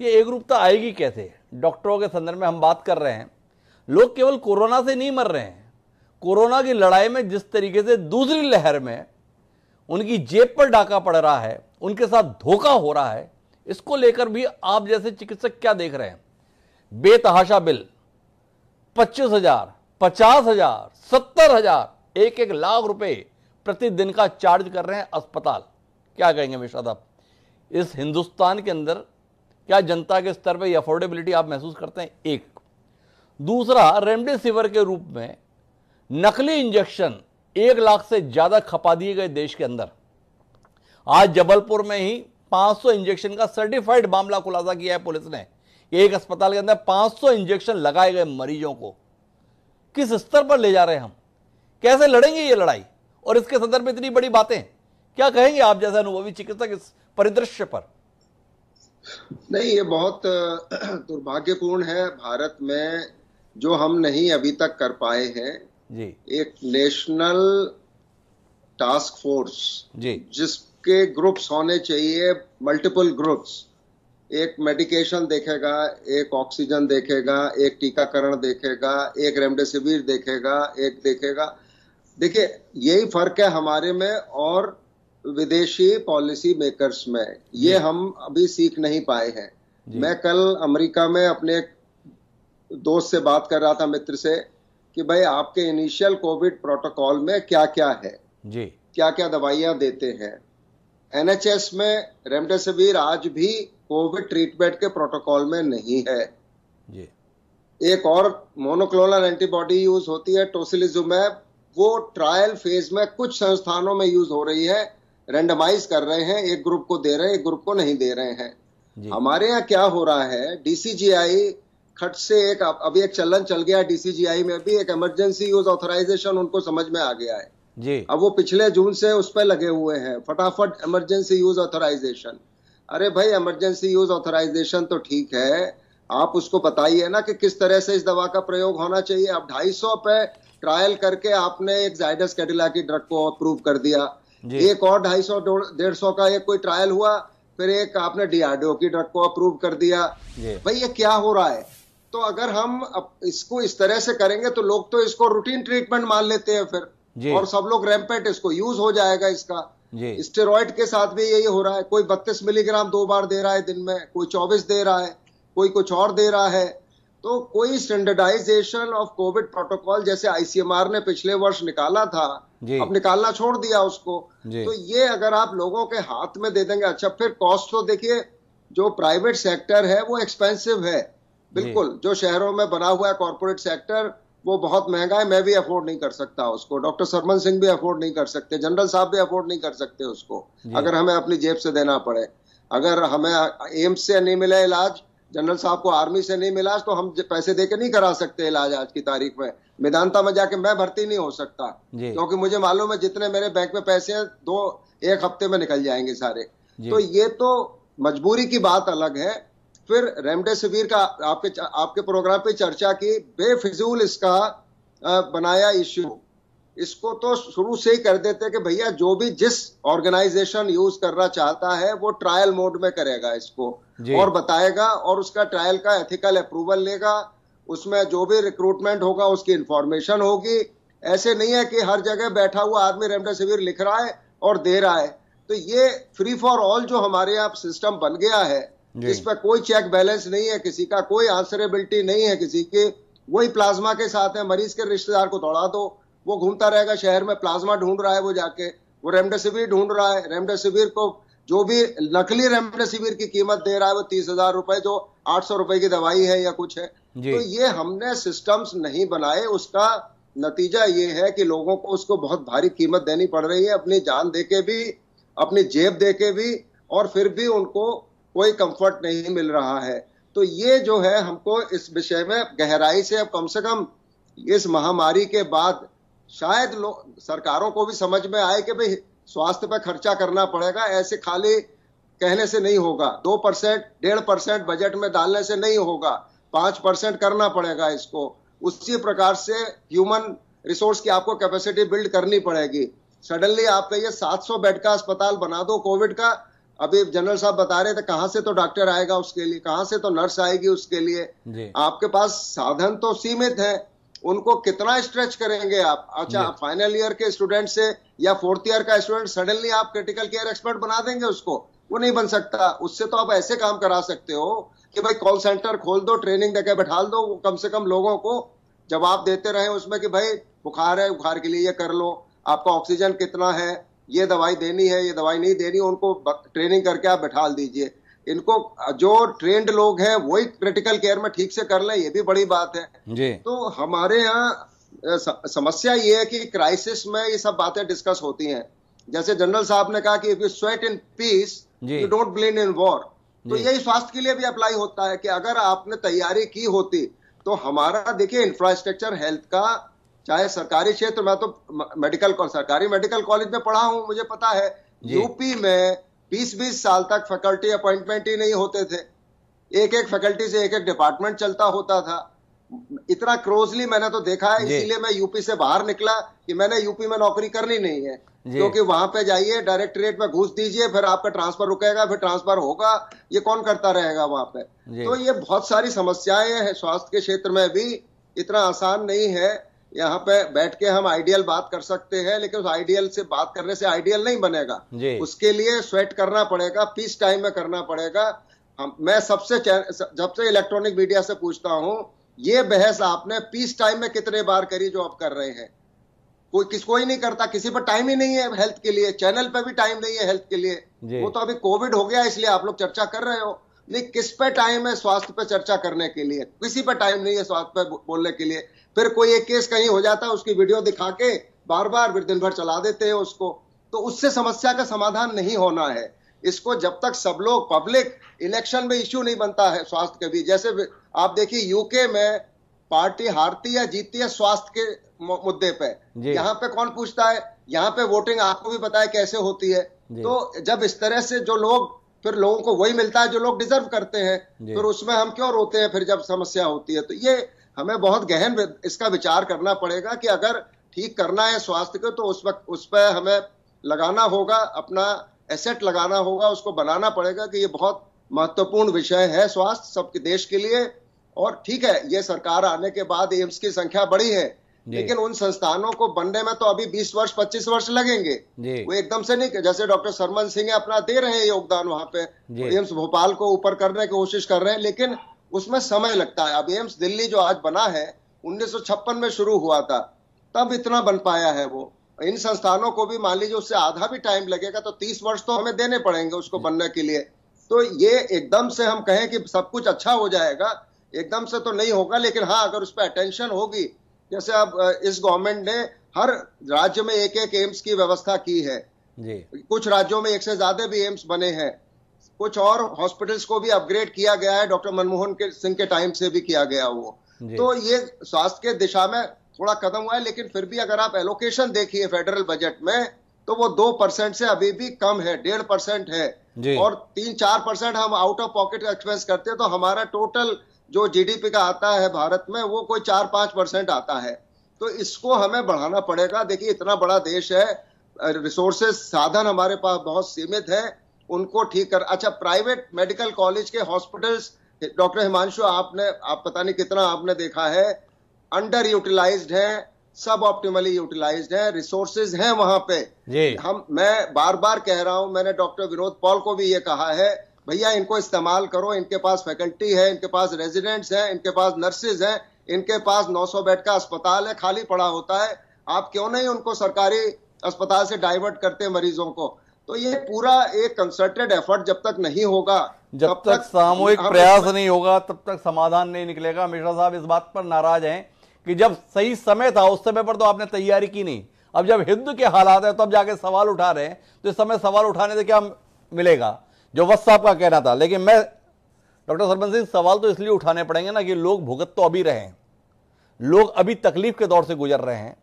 ये एक रूपता आएगी कैसे? डॉक्टरों के संदर्भ में हम बात कर रहे हैं, लोग केवल कोरोना से नहीं मर रहे हैं, कोरोना की लड़ाई में जिस तरीके से दूसरी लहर में उनकी जेब पर डाका पड़ रहा है, उनके साथ धोखा हो रहा है, इसको लेकर भी आप जैसे चिकित्सक क्या देख रहे हैं? बेतहाशा बिल, पच्चीस हजार, पचास हजार, सत्तर हजार, एक एक लाख रुपए प्रतिदिन का चार्ज कर रहे हैं अस्पताल। क्या कहेंगे मिश्रा साहब, इस हिंदुस्तान के अंदर क्या जनता के स्तर पर अफोर्डेबिलिटी आप महसूस करते हैं? एक दूसरा, रेमडेसिविर के रूप में नकली इंजेक्शन एक लाख से ज्यादा खपा दिए गए देश के अंदर। आज जबलपुर में ही पाँच सौ इंजेक्शन का सर्टिफाइड मामला खुलासा किया है पुलिस ने। एक अस्पताल के अंदर पाँच सौ इंजेक्शन लगाए गए मरीजों को। किस स्तर पर ले जा रहे हैं हम? कैसे लड़ेंगे ये लड़ाई? और इसके संदर्भ में इतनी बड़ी बातें, क्या कहेंगे आप जैसा अनुभवी चिकित्सक इस परिदृश्य पर? नहीं, ये बहुत दुर्भाग्यपूर्ण है। भारत में जो हम नहीं अभी तक कर पाए हैं जी, एक नेशनल टास्क फोर्स जी, जिस के ग्रुप्स होने चाहिए, मल्टीपल ग्रुप्स, एक मेडिकेशन देखेगा, एक ऑक्सीजन देखेगा, एक टीकाकरण देखेगा, एक रेमडेसिविर देखेगा, एक देखेगा। देखिए, यही फर्क है हमारे में और विदेशी पॉलिसी मेकर्स में, ये हम अभी सीख नहीं पाए हैं। मैं कल अमेरिका में अपने दोस्त से बात कर रहा था, मित्र से, कि भाई आपके इनिशियल कोविड प्रोटोकॉल में क्या क्या है जी, क्या क्या दवाइयां देते हैं। एन एच एस में रेमडेसिविर आज भी कोविड ट्रीटमेंट के प्रोटोकॉल में नहीं है जी। एक और मोनोक्लोनल एंटीबॉडी यूज होती है, टोसिलिजुमेब, वो ट्रायल फेज में कुछ संस्थानों में यूज हो रही है। रेंडमाइज कर रहे हैं, एक ग्रुप को दे रहे हैं, एक ग्रुप को नहीं दे रहे हैं। हमारे यहाँ क्या हो रहा है, डी सी जी आई खट से एक अभी एक चलन चल गया, डी सी जी आई में भी एक इमरजेंसी यूज ऑथराइजेशन उनको समझ में आ गया है जी। अब वो पिछले जून से उस पर लगे हुए हैं, फटाफट इमरजेंसी यूज ऑथराइजेशन। अरे भाई, इमरजेंसी यूज ऑथराइजेशन तो ठीक है, आप उसको बताइए ना कि किस तरह से इस दवा का प्रयोग होना चाहिए। आप ढाई सौ पे ट्रायल करके आपने एक जाइडस कैडिला की ड्रग को अप्रूव कर दिया, एक और ढाई सौ डेढ़ सौ का एक कोई ट्रायल हुआ, फिर एक आपने डीआरडीओ की ड्रग को अप्रूव कर दिया। भाई ये क्या हो रहा है? तो अगर हम इसको इस तरह से करेंगे तो लोग तो इसको रूटीन ट्रीटमेंट मान लेते हैं फिर, और सब लोग रैम्पेट इसको यूज हो जाएगा इसका। स्टेरॉइड के साथ भी यही हो रहा है, कोई बत्तीस मिलीग्राम दो बार दे रहा है दिन में, कोई चौबीस दे रहा है, कोई कुछ और दे रहा है। तो कोई स्टैंडर्डाइजेशन ऑफ कोविड प्रोटोकॉल जैसे आईसीएमआर ने पिछले वर्ष निकाला था, अब निकालना छोड़ दिया उसको। तो ये अगर आप लोगों के हाथ में दे देंगे। अच्छा फिर कॉस्ट तो देखिए, जो प्राइवेट सेक्टर है वो एक्सपेंसिव है बिल्कुल, जो शहरों में बना हुआ है कॉर्पोरेट सेक्टर वो बहुत महंगा है, मैं भी अफोर्ड नहीं कर सकता उसको, डॉक्टर सरमन सिंह भी अफोर्ड नहीं कर सकते, जनरल साहब भी अफोर्ड नहीं कर सकते उसको। अगर हमें अपनी जेब से देना पड़े, अगर हमें एम्स से नहीं मिला इलाज, जनरल साहब को आर्मी से नहीं मिला, तो हम पैसे देके नहीं करा सकते इलाज आज की तारीख में। मेदांता में जाके मैं भर्ती नहीं हो सकता क्योंकि मुझे मालूम है जितने मेरे बैंक में पैसे हैं दो एक हफ्ते में निकल जाएंगे सारे। तो ये तो मजबूरी की बात अलग है। फिर रेमडेसिविर का आपके आपके प्रोग्राम पे चर्चा की, बेफिजूल इसका बनाया इश्यू, इसको तो शुरू से ही कर देते कि भैया जो भी जिस ऑर्गेनाइजेशन यूज करना चाहता है वो ट्रायल मोड में करेगा इसको और बताएगा, और उसका ट्रायल का एथिकल अप्रूवल लेगा, उसमें जो भी रिक्रूटमेंट होगा उसकी इंफॉर्मेशन होगी। ऐसे नहीं है कि हर जगह बैठा हुआ आदमी रेमडेसिविर लिख रहा है और दे रहा है। तो ये फ्री फॉर ऑल जो हमारे यहाँ सिस्टम बन गया है, इस पर कोई चेक बैलेंस नहीं है किसी का, कोई आंसरेबिलिटी नहीं है किसी की। वही प्लाज्मा के साथ है, मरीज के रिश्तेदार को दौड़ा दो, वो घूमता रहेगा शहर में प्लाज्मा ढूंढ रहा है, वो जाके वो रेमडेसिविर ढूंढ रहा है। रेमडेसिविर को जो भी नकली रेमडेसिविर की कीमत दे रहा है वो तीस हजार रुपए जो आठ सौ रुपए की दवाई है या कुछ है। तो ये हमने सिस्टम्स नहीं बनाए, उसका नतीजा ये है कि लोगों को उसको बहुत भारी कीमत देनी पड़ रही है, अपनी जान दे के भी, अपनी जेब दे के भी, और फिर भी उनको कोई कंफर्ट नहीं मिल रहा है। तो ये जो है हमको इस विषय में गहराई से अब कम से कम इस महामारी के बाद शायद लोग सरकारों को भी समझ में आए कि भाई स्वास्थ्य पर खर्चा करना पड़ेगा, ऐसे खाली कहने से नहीं होगा, दो परसेंट डेढ़ परसेंट बजट में डालने से नहीं होगा, पांच परसेंट करना पड़ेगा इसको। उसी प्रकार से ह्यूमन रिसोर्स की आपको कैपेसिटी बिल्ड करनी पड़ेगी। सडनली आप कहिए सात सौ बेड का अस्पताल बना दो कोविड का, अभी जनरल साहब बता रहे थे कहाँ से तो डॉक्टर आएगा उसके लिए, कहाँ से तो नर्स आएगी उसके लिए, आपके पास साधन तो सीमित है, उनको कितना स्ट्रेच करेंगे आप? अच्छा फाइनल ईयर के स्टूडेंट से या फोर्थ ईयर का स्टूडेंट सडनली आप क्रिटिकल केयर एक्सपर्ट बना देंगे उसको, वो नहीं बन सकता। उससे तो आप ऐसे काम करा सकते हो कि भाई कॉल सेंटर खोल दो, ट्रेनिंग देकर बैठा दो, वो कम से कम लोगों को जवाब देते रहे उसमें कि भाई बुखार है, बुखार के लिए ये कर लो, आपका ऑक्सीजन कितना है, ये दवाई देनी है, ये दवाई नहीं देनी, उनको ट्रेनिंग करके आप बैठा दीजिए। इनको जो ट्रेंड लोग हैं वही क्रिटिकल केयर में ठीक से कर लें, ये भी बड़ी बात है। तो हमारे यहाँ समस्या ये है कि क्राइसिस में ये सब बातें डिस्कस होती हैं। जैसे जनरल साहब ने कहा कि if you sweat in peace you don't bleed in war, तो यही स्वास्थ्य के लिए भी अप्लाई होता है कि अगर आपने तैयारी की होती तो हमारा देखिए इंफ्रास्ट्रक्चर हेल्थ का, चाहे सरकारी क्षेत्र, मैं तो मेडिकल सरकारी मेडिकल कॉलेज में पढ़ा हूँ, मुझे पता है यूपी में बीस बीस साल तक फैकल्टी अपॉइंटमेंट ही नहीं होते थे, एक एक फैकल्टी से एक एक डिपार्टमेंट चलता होता था। इतना क्रोजली मैंने तो देखा है, इसीलिए मैं यूपी से बाहर निकला कि मैंने यूपी में नौकरी करनी नहीं है, क्योंकि वहां पे जाइए डायरेक्टरेट में घूस दीजिए, फिर आपका ट्रांसफर रुकेगा, फिर ट्रांसफर होगा, ये कौन करता रहेगा वहां पे? तो ये बहुत सारी समस्याएं हैं स्वास्थ्य के क्षेत्र में भी, इतना आसान नहीं है। यहाँ पे बैठ के हम आइडियल बात कर सकते हैं, लेकिन उस आइडियल से बात करने से आइडियल नहीं बनेगा, उसके लिए स्वेट करना पड़ेगा, पीस टाइम में करना पड़ेगा। हम मैं सबसे जब से इलेक्ट्रॉनिक मीडिया से पूछता हूँ, ये बहस आपने पीस टाइम में कितने बार करी जो आप कर रहे हैं? कोई किसको ही नहीं करता, किसी पर टाइम ही नहीं है हेल्थ के लिए, चैनल पे भी टाइम नहीं है हेल्थ के लिए। वो तो अभी कोविड हो गया इसलिए आप लोग चर्चा कर रहे हो, नहीं किस पे टाइम है स्वास्थ्य पे चर्चा करने के लिए? किसी पे टाइम नहीं है स्वास्थ्य पे बोलने के लिए। फिर कोई एक केस कहीं हो जाता है, उसकी वीडियो दिखा के बार बार फिर दिन भर चला देते हैं उसको, तो उससे समस्या का समाधान नहीं होना है। इसको जब तक सब लोग पब्लिक इलेक्शन में इश्यू नहीं बनता है स्वास्थ्य के भी, जैसे आप देखिए यूके में पार्टी हारती है जीतती है स्वास्थ्य के मुद्दे पे, यहाँ पे कौन पूछता है? यहाँ पे वोटिंग आपको भी पता है कैसे होती है। तो जब इस तरह से जो लोग, फिर लोगों को वही मिलता है जो लोग डिजर्व करते हैं, फिर उसमें हम क्यों रोते हैं फिर जब समस्या होती है? तो ये हमें बहुत गहन इसका विचार करना पड़ेगा कि अगर ठीक करना है स्वास्थ्य को तो उस वक्त उस पर हमें लगाना होगा अपना एसेट लगाना होगा, उसको बनाना पड़ेगा कि ये बहुत महत्वपूर्ण विषय है स्वास्थ्य सबके देश के लिए। और ठीक है, ये सरकार आने के बाद एम्स की संख्या बढ़ी है, लेकिन उन संस्थानों को बनने में तो अभी बीस वर्ष पच्चीस वर्ष लगेंगे, वो एकदम से नहीं। जैसे डॉक्टर सरमन सिंह अपना दे रहे हैं योगदान, वहां पे एम्स भोपाल को ऊपर करने की कोशिश कर रहे हैं, लेकिन उसमें समय लगता है। अब एम्स दिल्ली जो आज बना है उन्नीस सौ छप्पन में शुरू हुआ था, तब इतना बन पाया है वो। इन संस्थानों को भी मान लीजिए उससे आधा भी टाइम लगेगा, तो तीस वर्ष तो हमें देने पड़ेंगे उसको बनने के लिए। तो ये एकदम से हम कहें कि सब कुछ अच्छा हो जाएगा, एकदम से तो नहीं होगा, लेकिन हाँ अगर उस पर अटेंशन होगी। जैसे अब इस गवर्नमेंट ने हर राज्य में एक एक एम्स की व्यवस्था की है जी। कुछ राज्यों में एक से ज्यादा भी एम्स बने हैं, कुछ और हॉस्पिटल्स को भी अपग्रेड किया गया है, डॉक्टर मनमोहन सिंह के टाइम से भी किया गया वो। तो ये स्वास्थ्य के दिशा में थोड़ा कदम हुआ है, लेकिन फिर भी अगर आप एलोकेशन देखिए फेडरल बजट में, तो वो दो परसेंट से अभी भी कम है, डेढ़ परसेंट है, और तीन चार परसेंट हम आउट ऑफ पॉकेट एक्सपेंस करते हैं। तो हमारा टोटल जो जीडीपी का आता है भारत में, वो कोई चार पांच परसेंट आता है। तो इसको हमें बढ़ाना पड़ेगा। देखिए इतना बड़ा देश है, रिसोर्सेज साधन हमारे पास बहुत सीमित है, उनको ठीक कर। अच्छा, प्राइवेट मेडिकल कॉलेज के हॉस्पिटल्स, डॉक्टर हिमांशु आपने आप पता नहीं कितना आपने देखा है, अंडर यूटिलाइज्ड है, सब ऑप्टिमली यूटिलाइज्ड है, रिसोर्सेज हैं वहां पे। हम मैं बार बार कह रहा हूं, मैंने डॉक्टर विनोद पॉल को भी ये कहा है, भैया इनको इस्तेमाल करो, इनके पास फैकल्टी है, इनके पास रेजिडेंट्स हैं, इनके पास नर्सेज हैं, इनके पास नौ सौ बेड का अस्पताल है, खाली पड़ा होता है, आप क्यों नहीं उनको सरकारी अस्पताल से डाइवर्ट करते हैं मरीजों को। तो ये पूरा एक कंसर्टेड एफर्ट जब तक नहीं होगा, जब तक, तक सामूहिक प्रयास नहीं होगा, तब तक समाधान नहीं निकलेगा। मिश्रा साहब इस बात पर नाराज हैं कि जब सही समय था उस समय पर तो आपने तैयारी की नहीं, अब जब हिंद के हालात है तब तो जाके सवाल उठा रहे हैं। तो इस समय सवाल उठाने से क्या मिलेगा, जो वस्त साहब का कहना था। लेकिन मैं डॉक्टर सरमन सिंह, सवाल तो इसलिए उठाने पड़ेंगे ना कि लोग भुगत तो अभी रहे हैं, लोग अभी तकलीफ के दौर से गुजर रहे हैं,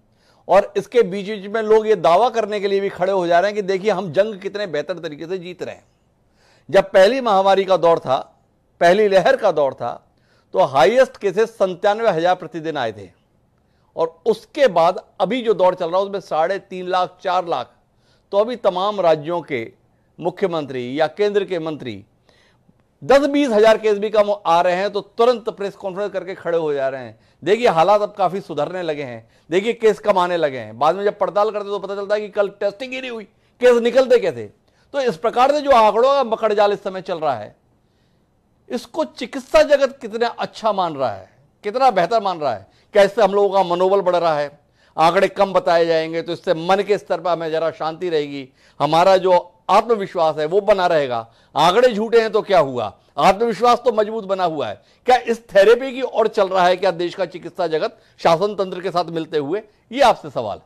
और इसके बीच बीच में लोग ये दावा करने के लिए भी खड़े हो जा रहे हैं कि देखिए हम जंग कितने बेहतर तरीके से जीत रहे हैं। जब पहली महामारी का दौर था, पहली लहर का दौर था, तो हाईएस्ट केसेस संतानवे हजार प्रतिदिन आए थे, और उसके बाद अभी जो दौर चल रहा है उसमें साढ़े तीन लाख चार लाख तो अभी तमाम राज्यों के मुख्यमंत्री या केंद्र के मंत्री दस बीस हजार केस भी कम आ रहे हैं तो तुरंत प्रेस कॉन्फ्रेंस करके खड़े हो जा रहे हैं, देखिए हालात अब काफी सुधरने लगे हैं, देखिए केस कम आने लगे हैं। बाद में जब पड़ताल करते तो पता चलता है कि कल टेस्टिंग ही नहीं हुई, केस निकलते कैसे। तो इस प्रकार से जो आंकड़ों का मकड़जाल इस समय चल रहा है, इसको चिकित्सा जगत कितना अच्छा मान रहा है, कितना बेहतर मान रहा है, कैसे हम लोगों का मनोबल बढ़ रहा है। आंकड़े कम बताए जाएंगे तो इससे मन के स्तर पर हमें जरा शांति रहेगी, हमारा जो आत्मविश्वास है वो बना रहेगा। आंकड़े झूठे हैं तो क्या हुआ, आत्मविश्वास तो मजबूत बना हुआ है। क्या इस थेरेपी की ओर चल रहा है क्या देश का चिकित्सा जगत शासन तंत्र के साथ मिलते हुए, ये आपसे सवाल।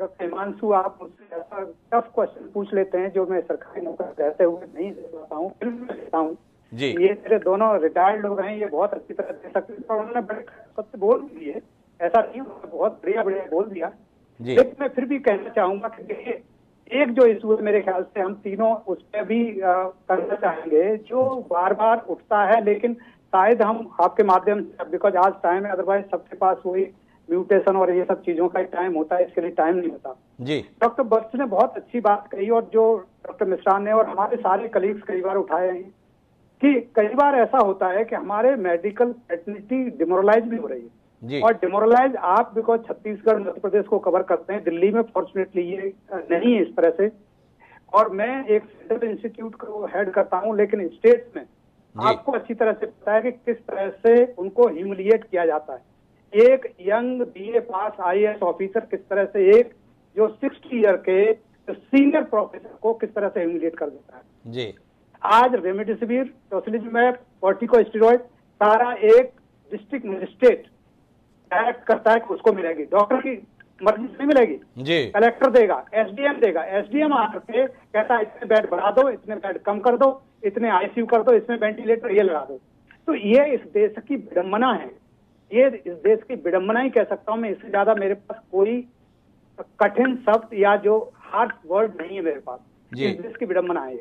डॉक्टर हिमांशु, आप मुझसे ऐसा टफ क्वेश्चन पूछ लेते हैं जो मैं सरकारी नौकर रहते हुए नहीं दे पाऊँ, फिर मैं देता हूँ जी। ये मेरे दोनों रिटायर्ड लोग हैं, ये बहुत अच्छी तरह दे सकते हैं, उन्होंने बड़े सबसे बोल दिए, ऐसा नहीं बहुत बढ़िया बढ़िया बोल दिया। लेकिन मैं फिर भी कहना चाहूंगा कि देखिए एक जो इशू है मेरे ख्याल से हम तीनों उस पर भी करना चाहेंगे जो बार बार उठता है, लेकिन शायद हम आपके माध्यम से, बिकॉज आज टाइम है, अदरवाइज सबके पास वही म्यूटेशन और ये सब चीजों का टाइम होता है, इसके लिए टाइम नहीं होता जी। डॉक्टर बस्त ने बहुत अच्छी बात कही, और जो डॉक्टर मिश्रा ने और हमारे सारे कलीग्स कई बार उठाए हैं कि कई बार ऐसा होता है कि हमारे मेडिकल फैटर्निटी डिमोरलाइज भी हो रही है जी। और डिमोरलाइज आप बिकॉज छत्तीसगढ़ मध्य प्रदेश को कवर करते हैं, दिल्ली में फॉर्चुनेटली ये नहीं है इस तरह से। और मैं एक सेंट्रल इंस्टीट्यूट को हेड करता हूं, लेकिन स्टेट में आपको अच्छी तरह से पता है कि किस तरह से उनको ह्यूमिलिएट किया जाता है। एक young BA pass IAS officer किस तरह से एक जो सिक्सटी ईयर के सीनियर प्रोफेसर को किस तरह से ह्यूमिलिएट कर देता है जी। आज रेमडेसिविर, टोसिलिजुमेब, कॉर्टिकोस्टेरॉइड सारा एक डिस्ट्रिक्ट मजिस्ट्रेट डायरेक्ट करता है कि उसको मिलेगी, डॉक्टर की मर्जी से नहीं मिलेगी जी। कलेक्टर देगा, एसडीएम देगा, एसडीएम आकर के कहता है इतने बेड बढ़ा दो, इतने बेड कम कर दो, इतने आईसीयू कर दो, इसमें वेंटिलेटर ये लगा दो। तो ये इस देश की विडम्बना है, ये इस देश की विडम्बना ही कह सकता हूँ मैं, इससे ज्यादा मेरे पास कोई कठिन शब्द या जो हार्ड वर्ड नहीं है मेरे पास। इस देश की विडम्बना है,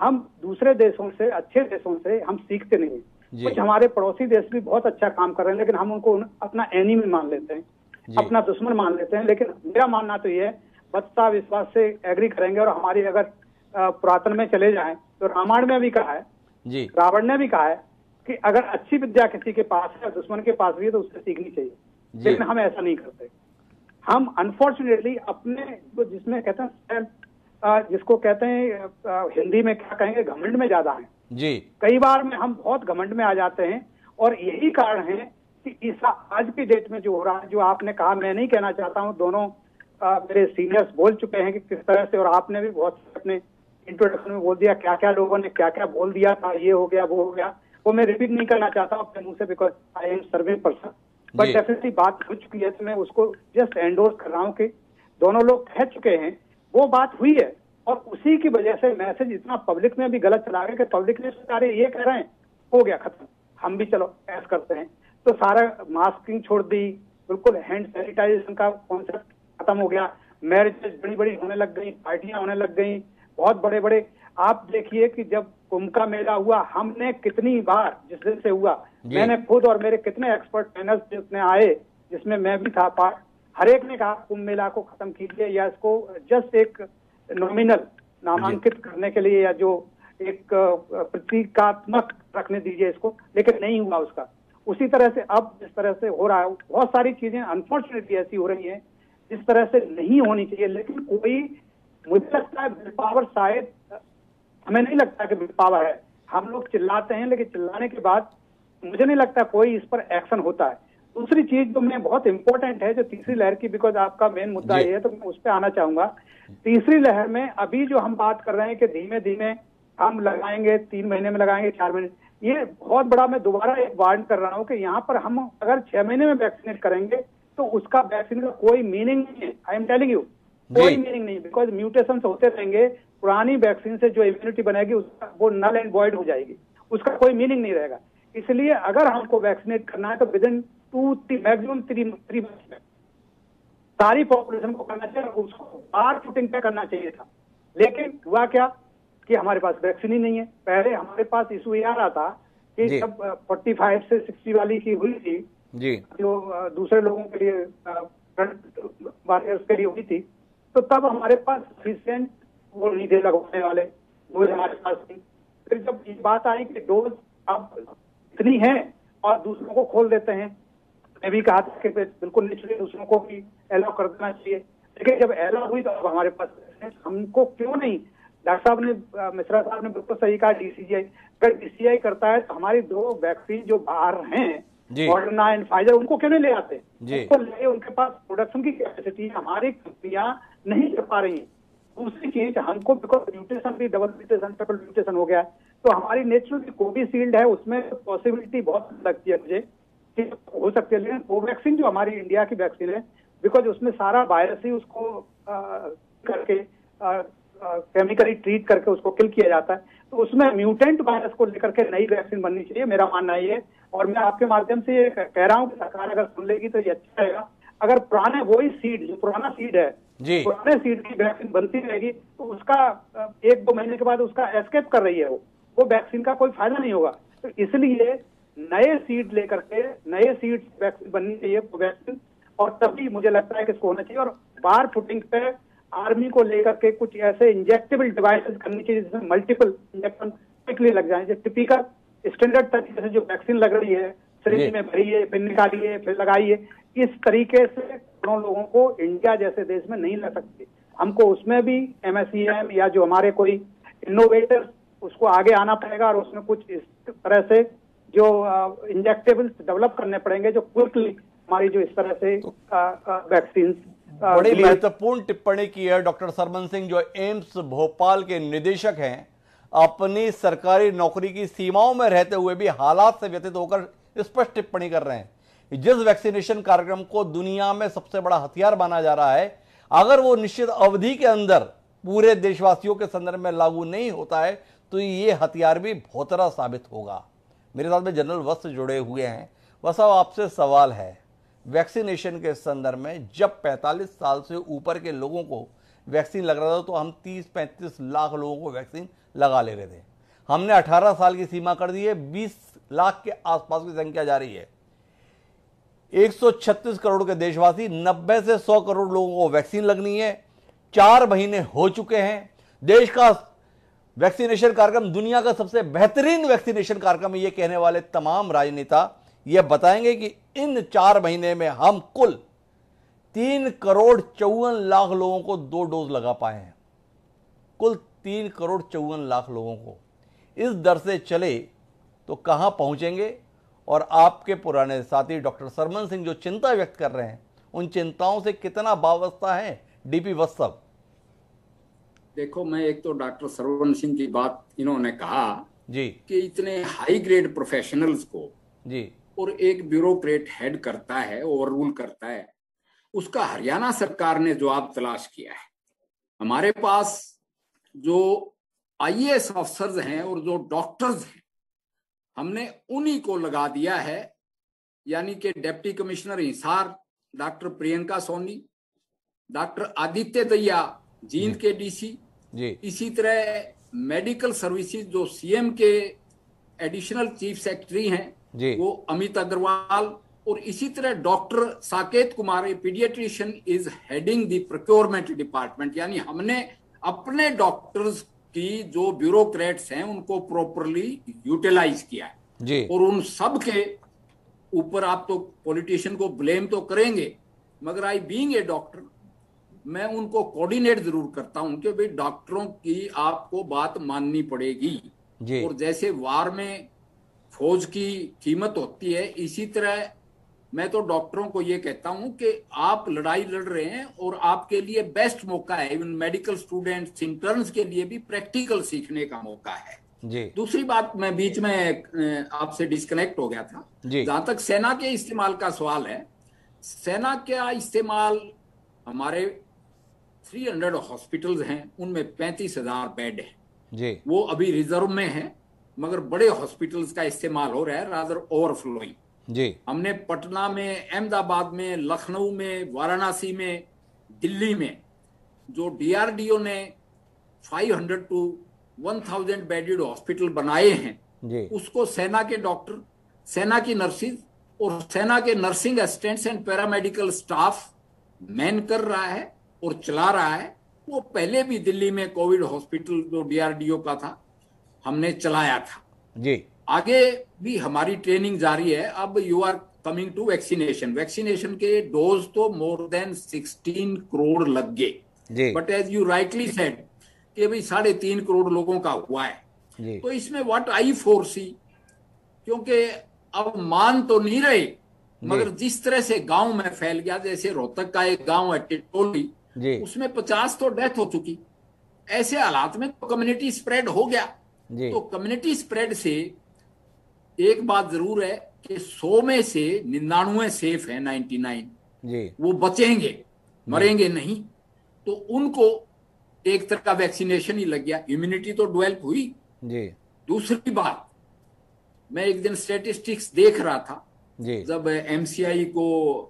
हम दूसरे देशों से, अच्छे देशों से हम सीखते नहीं। कुछ हमारे पड़ोसी देश भी बहुत अच्छा काम कर रहे हैं, लेकिन हम उनको अपना एनिमी मान लेते हैं, अपना दुश्मन मान लेते हैं। लेकिन मेरा मानना तो ये है बच्चा विश्वास से एग्री करेंगे। और हमारी अगर पुरातन में चले जाएं तो रामायण में भी कहा है जी, रावण ने भी कहा है कि अगर अच्छी विद्या किसी के पास है, दुश्मन के पास भी है, तो उससे सीखनी चाहिए, लेकिन हम ऐसा नहीं करते। हम अनफॉर्चुनेटली अपने तो जिसमें कहते हैं, जिसको कहते हैं हिंदी में क्या कहेंगे, घमंड में ज्यादा है जी। कई बार में हम बहुत घमंड में आ जाते हैं और यही कारण है कि इस आज की डेट में जो हो रहा है, जो आपने कहा मैं नहीं कहना चाहता हूँ, दोनों आ, मेरे सीनियर्स बोल चुके हैं कि किस तरह से, और आपने भी बहुत अपने इंट्रोडक्शन में बोल दिया क्या क्या लोगों ने क्या क्या बोल दिया था, ये हो गया वो हो गया, वो मैं रिपीट नहीं करना चाहता हूँ अपने मुंह से, because I am serving person, but definitely बात हो चुकी है तो मैं उसको जस्ट एंडोर्स कर रहा हूँ कि दोनों लोग कह चुके हैं, वो बात हुई है। और उसी की वजह से मैसेज इतना पब्लिक में भी गलत चला गया कि पब्लिक ने सारे ये कह रहे हैं हो गया खत्म, हम भी चलो ऐसा करते हैं, तो सारा मास्किंग छोड़ दी, बिल्कुल हैंड सैनिटाइजेशन का कॉन्सेप्ट खत्म हो गया, मैरिजेस बड़ी बड़ी होने लग गई, पार्टियां होने लग गई, बहुत बड़े बड़े। आप देखिए कि जब कुंभ का मेला हुआ, हमने कितनी बार जिस दिन से हुआ, मैंने खुद और मेरे कितने एक्सपर्ट पैनल जिसने आए, जिसमें मैं भी था पार्ट, हर एक ने कहा कुंभ मेला को खत्म कीजिए या इसको जस्ट एक नॉमिनल नामांकित करने के लिए या जो एक प्रतीकात्मक रखने दीजिए इसको, लेकिन नहीं हुआ उसका। उसी तरह से अब जिस तरह से हो रहा है, बहुत सारी चीजें अनफॉर्चुनेटली ऐसी हो रही है जिस तरह से नहीं होनी चाहिए, लेकिन कोई, मुझे लगता है विल पावर, शायद हमें नहीं लगता कि विल पावर है, हम लोग चिल्लाते हैं, लेकिन चिल्लाने के बाद मुझे नहीं लगता कोई इस पर एक्शन होता है। दूसरी चीज जो मैं बहुत इंपॉर्टेंट है, जो तीसरी लहर की, बिकॉज आपका मेन मुद्दा ये है तो मैं उस पर आना चाहूंगा। तीसरी लहर में अभी जो हम बात कर रहे हैं कि धीमे धीमे हम लगाएंगे, तीन महीने में लगाएंगे, चार महीने, ये बहुत बड़ा, मैं दोबारा एक वार्न कर रहा हूँ कि यहाँ पर हम अगर छह महीने में वैक्सीनेट करेंगे तो उसका वैक्सीन का कोई मीनिंग नहीं है। आई एम टेलिंग यू, कोई मीनिंग नहीं, बिकॉज म्यूटेशन होते रहेंगे, पुरानी वैक्सीन से जो इम्यूनिटी बनेगी उसका वो नल एंड वॉइड हो जाएगी, उसका कोई मीनिंग नहीं रहेगा। इसलिए अगर हमको वैक्सीनेट करना है तो within two maximum three three month सारी पॉपुलेशन को करना चाहिए, उसको बार फुटिंग पे करना चाहिए था, लेकिन हुआ क्या कि हमारे पास वैक्सीन ही नहीं है। पहले हमारे पास इशू ये आ रहा था कि जब फोर्टी फाइव से सिक्सटी वाली की हुई थी जी, जो दूसरे लोगों के लिए के लिए हुई थी, तो तब हमारे पास रिसेंट वो नहीं थे लगवाने वाले, डोज हमारे पास थी। फिर जब ये बात आई कि डोज अब इतनी है और दूसरों को खोल देते हैं, मैं भी कहा था कि बिल्कुल निश्चित दूसरों को भी एलाउ कर देना चाहिए, लेकिन जब एलाउ हुई तो अब हमारे पास, हमको क्यों नहीं, डॉक्टर साहब ने, मिश्रा साहब ने बिल्कुल सही कहा, डीसीजीआई, अगर डीसीजीआई करता है तो हमारी दो वैक्सीन जो बाहर हैं मॉडर्ना एंड फाइजर, उनको क्यों नहीं ले आते, उनको ले, उनके पास प्रोडक्शन की कैपेसिटी हमारी कंपनियां नहीं कर पा रही है। दूसरी चीज हमको, बिकॉज म्यूटेशन भी डबल म्यूटेशन ट्रिपल म्यूटेशन हो गया है, तो हमारी नेचुरल कोविशील्ड है उसमें पॉसिबिलिटी बहुत लगती है मुझे कि हो सकती है, लेकिन कोवैक्सीन जो हमारी इंडिया की वैक्सीन है, बिकॉज उसमें सारा वायरस ही उसको आ, करके आ, केमिकली ट्रीट करके उसको किल किया जाता है, तो उसमें म्यूटेंट वायरस को लेकर के नई वैक्सीन बननी चाहिए, मेरा मानना ये। और मैं आपके माध्यम से ये कह रहा हूँ कि सरकार अगर सुन लेगी तो ये अच्छा रहेगा, अगर पुराने वही सीड, जो पुराना सीड है, पुराने सीड की वैक्सीन बनती रहेगी तो उसका एक दो महीने के बाद उसका एस्केप कर रही है, वो वो वैक्सीन का कोई फायदा नहीं होगा। तो इसलिए नए सीड लेकर के नए सीड वैक्सीन बननी चाहिए वैक्सीन, और तभी मुझे लगता है कि इसको होना चाहिए। और बार फुटिंग पे आर्मी को लेकर के कुछ ऐसे इंजेक्टेबल डिवाइसेस करनी चाहिए जिसमें मल्टीपल इंजेक्शन क्विकली लग जाए, जैसे टिपिकल स्टैंडर्ड तरीके से जो वैक्सीन लग रही है, शरीर में भरिए, फिर निकालिए, फिर लगाइए, इस तरीके से करोड़ों लोगों को इंडिया जैसे देश में नहीं लग सकती। हमको उसमें भी एम एस ई एम या जो हमारे कोई इनोवेटर्स, उसको आगे आना पड़ेगा और उसमें कुछ इस तरह से जो इंजेक्टेबल्स डेवलप करने पड़ेंगे जो क्विकली हमारी जो इस तरह से वैक्सीन। बड़ी महत्वपूर्ण टिप्पणी की है डॉक्टर सरमन सिंह, जो एम्स भोपाल के निदेशक हैं, अपनी सरकारी नौकरी की सीमाओं में रहते हुए भी हालात से व्यतीत होकर स्पष्ट टिप्पणी कर रहे हैं। जिस वैक्सीनेशन कार्यक्रम को दुनिया में सबसे बड़ा हथियार माना जा रहा है, अगर वो निश्चित अवधि के अंदर पूरे देशवासियों के संदर्भ में लागू नहीं होता है तो ये हथियार भी भोतरा साबित होगा। मेरे साथ में जनरल वस्त जुड़े हुए हैं। वस्त, आपसे सवाल है, वैक्सीनेशन के संदर्भ में जब पैंतालीस साल से ऊपर के लोगों को वैक्सीन लग रहा था तो हम तीस पैंतीस लाख लोगों को वैक्सीन लगा ले रहे थे, हमने अठारह साल की सीमा कर दी है, बीस लाख के आसपास की संख्या जा रही है। एक सौ छत्तीस करोड़ के देशवासी, नब्बे से सौ करोड़ लोगों को वैक्सीन लगनी है, चार महीने हो चुके हैं। देश का वैक्सीनेशन कार्यक्रम दुनिया का सबसे बेहतरीन वैक्सीनेशन कार्यक्रम ये कहने वाले तमाम राजनेता ये बताएंगे कि इन चार महीने में हम कुल तीन करोड़ चौवन लाख लोगों को दो डोज लगा पाए हैं। कुल तीन करोड़ चौवन लाख लोगों को इस दर से चले तो कहाँ पहुँचेंगे। और आपके पुराने साथी डॉक्टर सरमन सिंह जो चिंता व्यक्त कर रहे हैं उन चिंताओं से कितना वाबस्ता है डी पी वस्त साहब? देखो, मैं एक तो डॉक्टर सरवण सिंह की बात इन्होंने कहा जी कि इतने हाई ग्रेड प्रोफेशनल्स को जी और एक ब्यूरोक्रेट हेड करता है, ओवररूल करता है। उसका हरियाणा सरकार ने जवाब तलाश किया है। हमारे पास जो आई ए एस ऑफिसर्स हैं और जो डॉक्टर्स हैं, हमने उन्हीं को लगा दिया है। यानी कि deputy commissioner Hisar doctor Priyanka Soni, doctor Aditya तैया जींद के डी सी जी, इसी तरह मेडिकल सर्विसेज जो सी एम के एडिशनल चीफ सेक्रेटरी हैं वो अमित अग्रवाल, और इसी तरह doctor Saket Kumar paediatrician is heading the procurement department. यानी हमने अपने डॉक्टर्स की जो ब्यूरोक्रेट्स हैं उनको प्रॉपरली यूटिलाइज किया है। और उन सब के ऊपर आप तो पॉलिटिशियन को ब्लेम तो करेंगे, मगर आई बीइंग ए डॉक्टर मैं उनको कोऑर्डिनेट जरूर करता हूं कि भाई डॉक्टरों की आपको बात माननी पड़ेगी। और जैसे वार में फौज की कीमत होती है, इसी तरह मैं तो डॉक्टरों को ये कहता हूं कि आप लड़ाई लड़ रहे हैं और आपके लिए बेस्ट मौका है, इवन मेडिकल स्टूडेंट्स इंटर्न्स के लिए भी प्रैक्टिकल सीखने का मौका है जी। दूसरी बात, मैं बीच में आपसे डिस्कनेक्ट हो गया था। जहां तक सेना के इस्तेमाल का सवाल है, सेना का इस्तेमाल हमारे तीन सौ हॉस्पिटल्स हैं उनमें पैंतीस हज़ार बेड हैं जी, वो अभी रिजर्व में हैं, मगर बड़े हॉस्पिटल्स का इस्तेमाल हो रहा है, रादर ओवरफ्लोइंग जी। हमने पटना में, अहमदाबाद में, लखनऊ में, वाराणसी में, दिल्ली में जो डी आर डी ओ ने पाँच सौ टू एक हज़ार बेडेड हॉस्पिटल बनाए हैं जी, उसको सेना के डॉक्टर, सेना की नर्सेज और सेना के nursing assistants and paramedical staff man कर रहा है और चला रहा है। वो पहले भी दिल्ली में कोविड हॉस्पिटल जो डी आर डी ओ का था हमने चलाया था जी। आगे भी हमारी ट्रेनिंग जारी है। अब you are coming to vaccination. Vaccination के डोज तो मोर देन सोलह करोड़ लग गए, but as you rightly said कि भाई साढ़े तीन करोड़ लोगों का हुआ है जी। तो इसमें व्हाट आई फोरसी, क्योंकि अब मान तो नहीं रहे, मगर जिस तरह से गांव में फैल गया, जैसे रोहतक का एक गांव है टिटोली, उसमें पचास तो डेथ हो चुकी। ऐसे हालात में तो कम्युनिटी स्प्रेड हो गया। तो कम्युनिटी स्प्रेड से एक बात जरूर है कि सौ में से निन्यानवे सेफ है, निन्यानवे वो बचेंगे, मरेंगे नहीं। तो उनको एक तरह का वैक्सीनेशन ही लग गया, इम्यूनिटी तो डेवलप हुई जी। दूसरी बात, मैं एक दिन स्टेटिस्टिक्स देख रहा था जी, जब एम सी आई को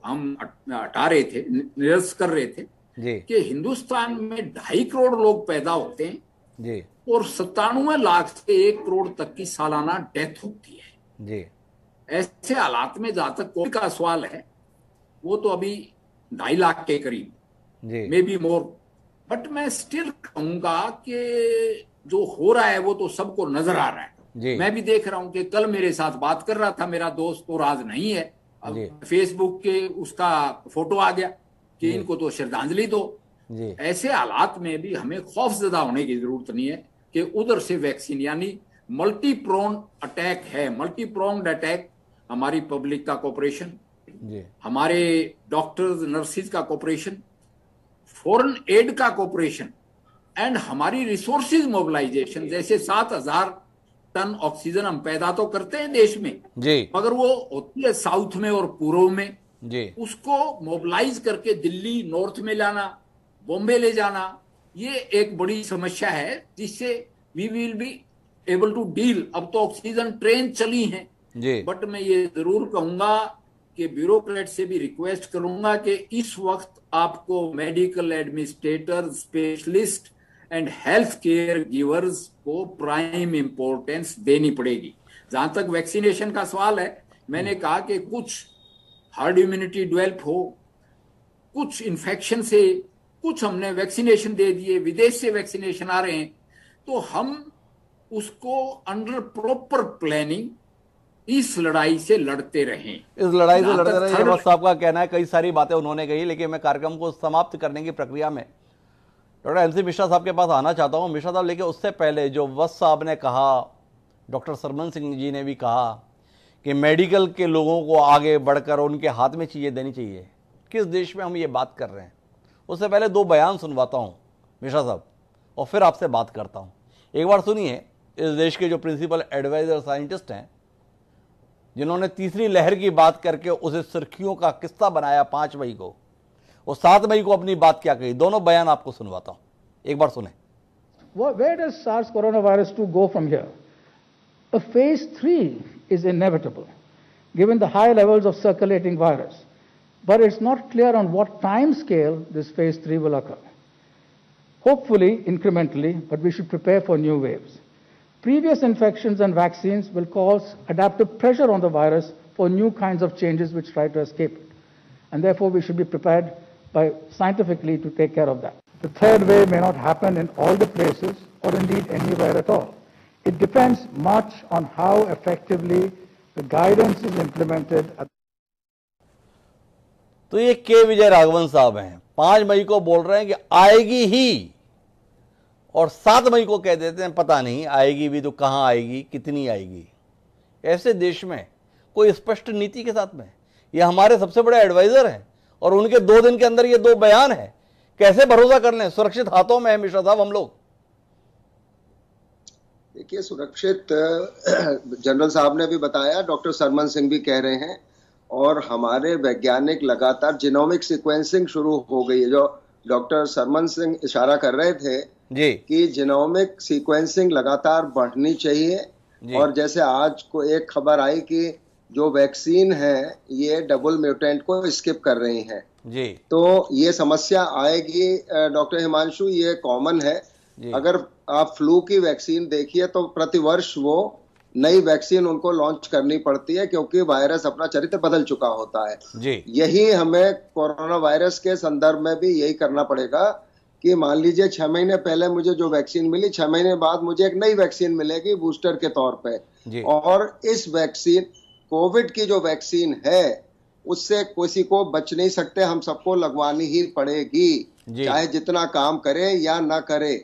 हम हटा रहे थे, निरस्त कर रहे थे कि हिंदुस्तान में ढाई करोड़ लोग पैदा होते हैं जी, और सत्तानवे लाख से एक करोड़ तक की सालाना डेथ होती है जी। ऐसे हालात में जहां तक कोविड का सवाल है, वो तो अभी ढाई लाख के करीब मे बी मोर, बट मैं स्टिल कहूंगा कि जो हो रहा है वो तो सबको नजर आ रहा है। मैं भी देख रहा हूँ कि कल मेरे साथ बात कर रहा था मेरा दोस्त, तो राज नहीं है, अब फेसबुक के उसका फोटो आ गया कि इनको तो श्रद्धांजलि दो। ऐसे हालात में भी हमें खौफजदा होने की जरूरत नहीं है कि उधर से वैक्सीन, यानी मल्टीप्रोन अटैक है, मल्टीप्रोन्ड अटैक। हमारी पब्लिक का कोऑपरेशन, हमारे डॉक्टर्स नर्सिस का कोऑपरेशन, फॉरेन एड का कोऑपरेशन एंड हमारी रिसोर्सिस मोबिलाइजेशन। जैसे सात हजार टन ऑक्सीजन हम पैदा तो करते हैं देश में जी, मगर वो होती है साउथ में और पूर्व में जी। उसको मोबिलाइज करके दिल्ली नॉर्थ में लाना, बॉम्बे ले जाना, ये एक बड़ी समस्या है जिससे we will be able to deal. अब तो ऑक्सीजन ट्रेन चली है जी, बट मैं ये जरूर कहूंगा कि ब्यूरोक्रेट से भी रिक्वेस्ट करूंगा कि इस वक्त आपको medical administrator, specialist and health care givers को प्राइम इंपोर्टेंस देनी पड़ेगी। जहां तक वैक्सीनेशन का सवाल है, मैंने कहा कि कुछ हर्ड इम्यूनिटी डेवलप हो, कुछ इन्फेक्शन से कुछ हमने वैक्सीनेशन दे दिए, विदेश से वैक्सीनेशन आ रहे हैं, तो हम उसको अंडर प्रॉपर प्लानिंग इस लड़ाई से लड़ते रहें। इस लड़ाई से लड़ते रहें, ये वस्त साहब का कहना है। कई सारी बातें उन्होंने कही, लेकिन मैं कार्यक्रम को समाप्त करने की प्रक्रिया में डॉक्टर एम.सी. मिश्रा साहब के पास आना चाहता हूँ। मिश्रा साहब, लेकिन उससे पहले जो वस्त साहब ने कहा, डॉक्टर सरमन सिंह जी ने भी कहा कि मेडिकल के लोगों को आगे बढ़कर उनके हाथ में चीज़ें देनी चाहिए, किस देश में हम ये बात कर रहे हैं, उससे पहले दो बयान सुनवाता हूँ मिश्रा साहब और फिर आपसे बात करता हूँ। एक बार सुनिए, इस देश के जो प्रिंसिपल एडवाइज़र साइंटिस्ट हैं, जिन्होंने तीसरी लहर की बात करके उसे सुर्खियों का किस्सा बनाया पाँच मई को, और सात मई को अपनी बात क्या कही, दोनों बयान आपको सुनवाता हूँ। एक बार सुने। Where does SARS coronavirus two go from here? A phase three is inevitable, given the high levels of circulating virus, but it's not clear on what time scale this phase three will occur. Hopefully, incrementally, but we should prepare for new waves. Previous infections and vaccines will cause adaptive pressure on the virus for new kinds of changes which try to escape it, and therefore we should be prepared by scientifically to take care of that. The third wave may not happen in all the places or indeed anywhere at all. It depends much on how effectively the guidance is implemented. तो ये के विजय राघवन साहब हैं, पांच मई को बोल रहे हैं कि आएगी ही, और सात मई को कह देते हैं पता नहीं आएगी भी तो कहाँ आएगी, कितनी आएगी। ऐसे देश में कोई स्पष्ट नीति के साथ में, ये हमारे सबसे बड़े एडवाइजर हैं और उनके दो दिन के अंदर ये दो बयान हैं, कैसे भरोसा कर लें? सुरक्षित हाथों में है मिश्रा साहब हम लोग। देखिए, सुरक्षित जनरल साहब ने भी बताया, डॉक्टर सरमन सिंह भी कह रहे हैं, और हमारे वैज्ञानिक लगातार जिनोमिक सीक्वेंसिंग शुरू हो गई है। जो डॉक्टर सरमन सिंह इशारा कर रहे थे जी कि जिनोमिक सीक्वेंसिंग लगातार बढ़नी चाहिए, और जैसे आज को एक खबर आई कि जो वैक्सीन है ये डबल म्यूटेंट को स्किप कर रही है जी, तो ये समस्या आएगी। डॉक्टर हिमांशु, ये कॉमन है। अगर आप फ्लू की वैक्सीन देखिए तो प्रतिवर्ष वो नई वैक्सीन उनको लॉन्च करनी पड़ती है, क्योंकि वायरस अपना चरित्र बदल चुका होता है जी। यही हमें कोरोना वायरस के संदर्भ में भी यही करना पड़ेगा कि मान लीजिए छह महीने पहले मुझे जो वैक्सीन मिली, छह महीने बाद मुझे एक नई वैक्सीन मिलेगी बूस्टर के तौर पे, और इस वैक्सीन कोविड की जो वैक्सीन है उससे किसी को बच नहीं सकते, हम सबको लगवानी ही पड़ेगी, चाहे जितना काम करे या ना करे,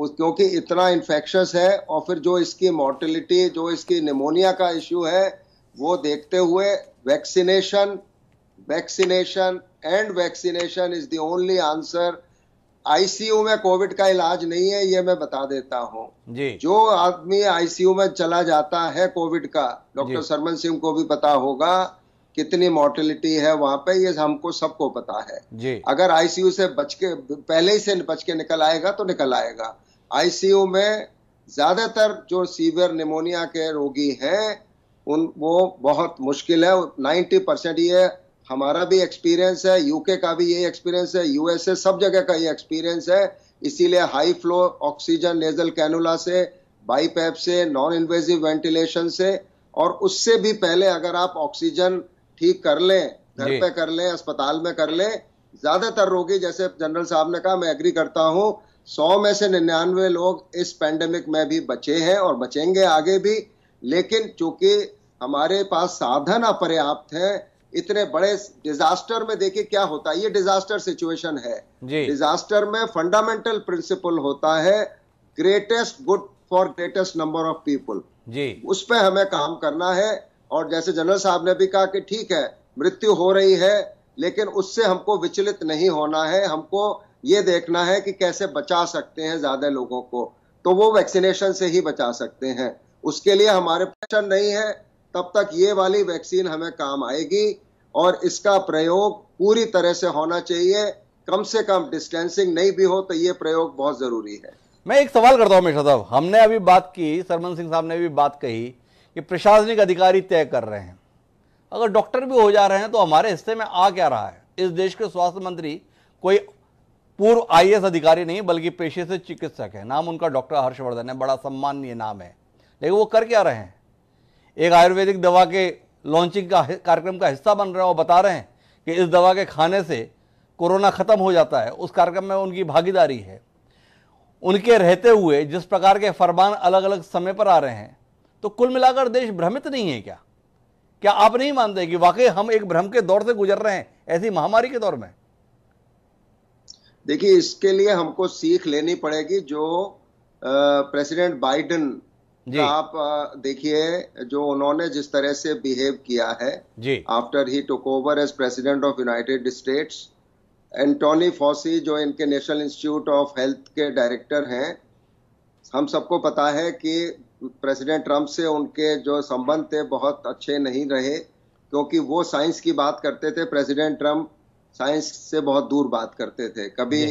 क्योंकि इतना इन्फेक्शस है। और फिर जो इसकी मॉर्टिलिटी, जो इसकी निमोनिया का इश्यू है, वो देखते हुए vaccination vaccination and vaccination is the only answer. ICU में कोविड का इलाज नहीं है, ये मैं बता देता हूँ। जो आदमी आईसीयू में चला जाता है कोविड का, डॉक्टर सरमन सिंह को भी पता होगा कितनी मॉर्टिलिटी है वहां पे, ये हमको सबको पता है। अगर आईसीयू से बच के पहले ही से बच के निकल आएगा तो निकल आएगा। आईसीयू में ज्यादातर जो सीवियर निमोनिया के रोगी हैं उन वो बहुत मुश्किल है, नब्बे परसेंट। ये हमारा भी एक्सपीरियंस है, यूके का भी यही एक्सपीरियंस है, यूएसए सब जगह का ये एक्सपीरियंस है। इसीलिए high flow oxygen nasal cannula से, बाईपैप से, नॉन इन्वेजिव वेंटिलेशन से, और उससे भी पहले अगर आप ऑक्सीजन ठीक कर लें, घर पे कर लें, अस्पताल में कर लें, ज्यादातर रोगी, जैसे जनरल साहब ने कहा, मैं एग्री करता हूँ, सौ में से निन्यानवे लोग इस पैंडेमिक में भी बचे हैं और बचेंगे आगे भी। लेकिन चूंकि हमारे पास साधन अपर्याप्त हैं, इतने बड़े डिजास्टर में देखिए क्या होता है, ये डिजास्टर सिचुएशन है। डिजास्टर में फंडामेंटल प्रिंसिपल होता है greatest good for greatest number of people, उस पर हमें काम करना है। और जैसे जनरल साहब ने भी कहा कि ठीक है मृत्यु हो रही है, लेकिन उससे हमको विचलित नहीं होना है, हमको ये देखना है कि कैसे बचा सकते हैं ज्यादा लोगों को, तो वो वैक्सीनेशन से ही बचा सकते हैं। उसके लिए हमारे पास नहीं है, तब तक ये वाली वैक्सीन हमें काम आएगी, और इसका प्रयोग पूरी तरह से होना चाहिए। कम से कम डिस्टेंसिंग नहीं भी हो तो ये प्रयोग बहुत जरूरी है। मैं एक सवाल करता हूँ मिश्रा साहब, हमने अभी बात की, सरमन सिंह साहब ने भी बात कही कि प्रशासनिक अधिकारी तय कर रहे हैं, अगर डॉक्टर भी हो जा रहे हैं तो हमारे हिस्से में आ क्या रहा है? इस देश के स्वास्थ्य मंत्री कोई पूर्व आईएएस अधिकारी नहीं बल्कि पेशे से चिकित्सक है, नाम उनका डॉक्टर हर्षवर्धन है, बड़ा सम्माननीय नाम है, लेकिन वो कर क्या रहे हैं? एक आयुर्वेदिक दवा के लॉन्चिंग का कार्यक्रम का हिस्सा बन रहे हैं और बता रहे हैं कि इस दवा के खाने से कोरोना ख़त्म हो जाता है, उस कार्यक्रम में उनकी भागीदारी है। उनके रहते हुए जिस प्रकार के फरमान अलग अलग समय पर आ रहे हैं, तो कुल मिलाकर देश भ्रमित नहीं है क्या? क्या आप नहीं मानते कि वाकई हम एक भ्रम के दौर से गुजर रहे हैं ऐसी महामारी के दौर में? देखिए, इसके लिए हमको सीख लेनी पड़ेगी। जो प्रेसिडेंट बाइडेन का आप देखिए, जो उन्होंने जिस तरह से बिहेव किया है after he took over as president of United States, Anthony Fauci जो इनके नेशनल इंस्टीट्यूट ऑफ हेल्थ के डायरेक्टर हैं, हम सबको पता है कि प्रेसिडेंट ट्रंप से उनके जो संबंध थे बहुत अच्छे नहीं रहे, क्योंकि वो साइंस की बात करते थे, प्रेसिडेंट ट्रंप साइंस से बहुत दूर बात करते थे। कभी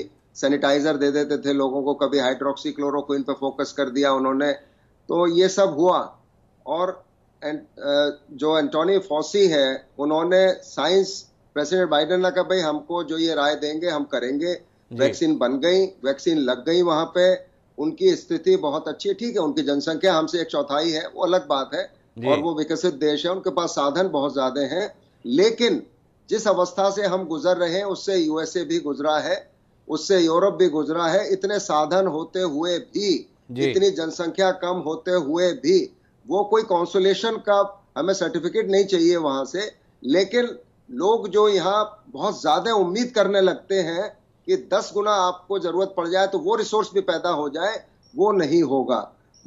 सैनिटाइजर दे देते थे लोगों को, कभी हाइड्रोक्सी क्लोरोक्विन पर फोकस कर दिया उन्होंने, तो ये सब हुआ। और जो एंटनी फाउची है उन्होंने साइंस, प्रेसिडेंट बाइडेन ने कहा भाई हमको जो ये राय देंगे हम करेंगे। वैक्सीन बन गई, वैक्सीन लग गई, वहां पे उनकी स्थिति बहुत अच्छी है, ठीक है। उनकी जनसंख्या हमसे एक चौथाई है, वो अलग बात है, और वो विकसित देश है, उनके पास साधन बहुत ज्यादा हैं। लेकिन जिस अवस्था से हम गुजर रहे हैं उससे यूएसए भी गुजरा है, उससे यूरोप भी गुजरा है। इतने साधन होते हुए भी, इतनी जनसंख्या कम होते हुए भी, वो कोई कॉन्सोलेशन का हमें सर्टिफिकेट नहीं चाहिए वहां से। लेकिन लोग जो यहाँ बहुत ज्यादा उम्मीद करने लगते हैं कि दस गुना आपको जरूरत पड़ जाए तो वो रिसोर्स भी पैदा हो जाए, वो नहीं होगा।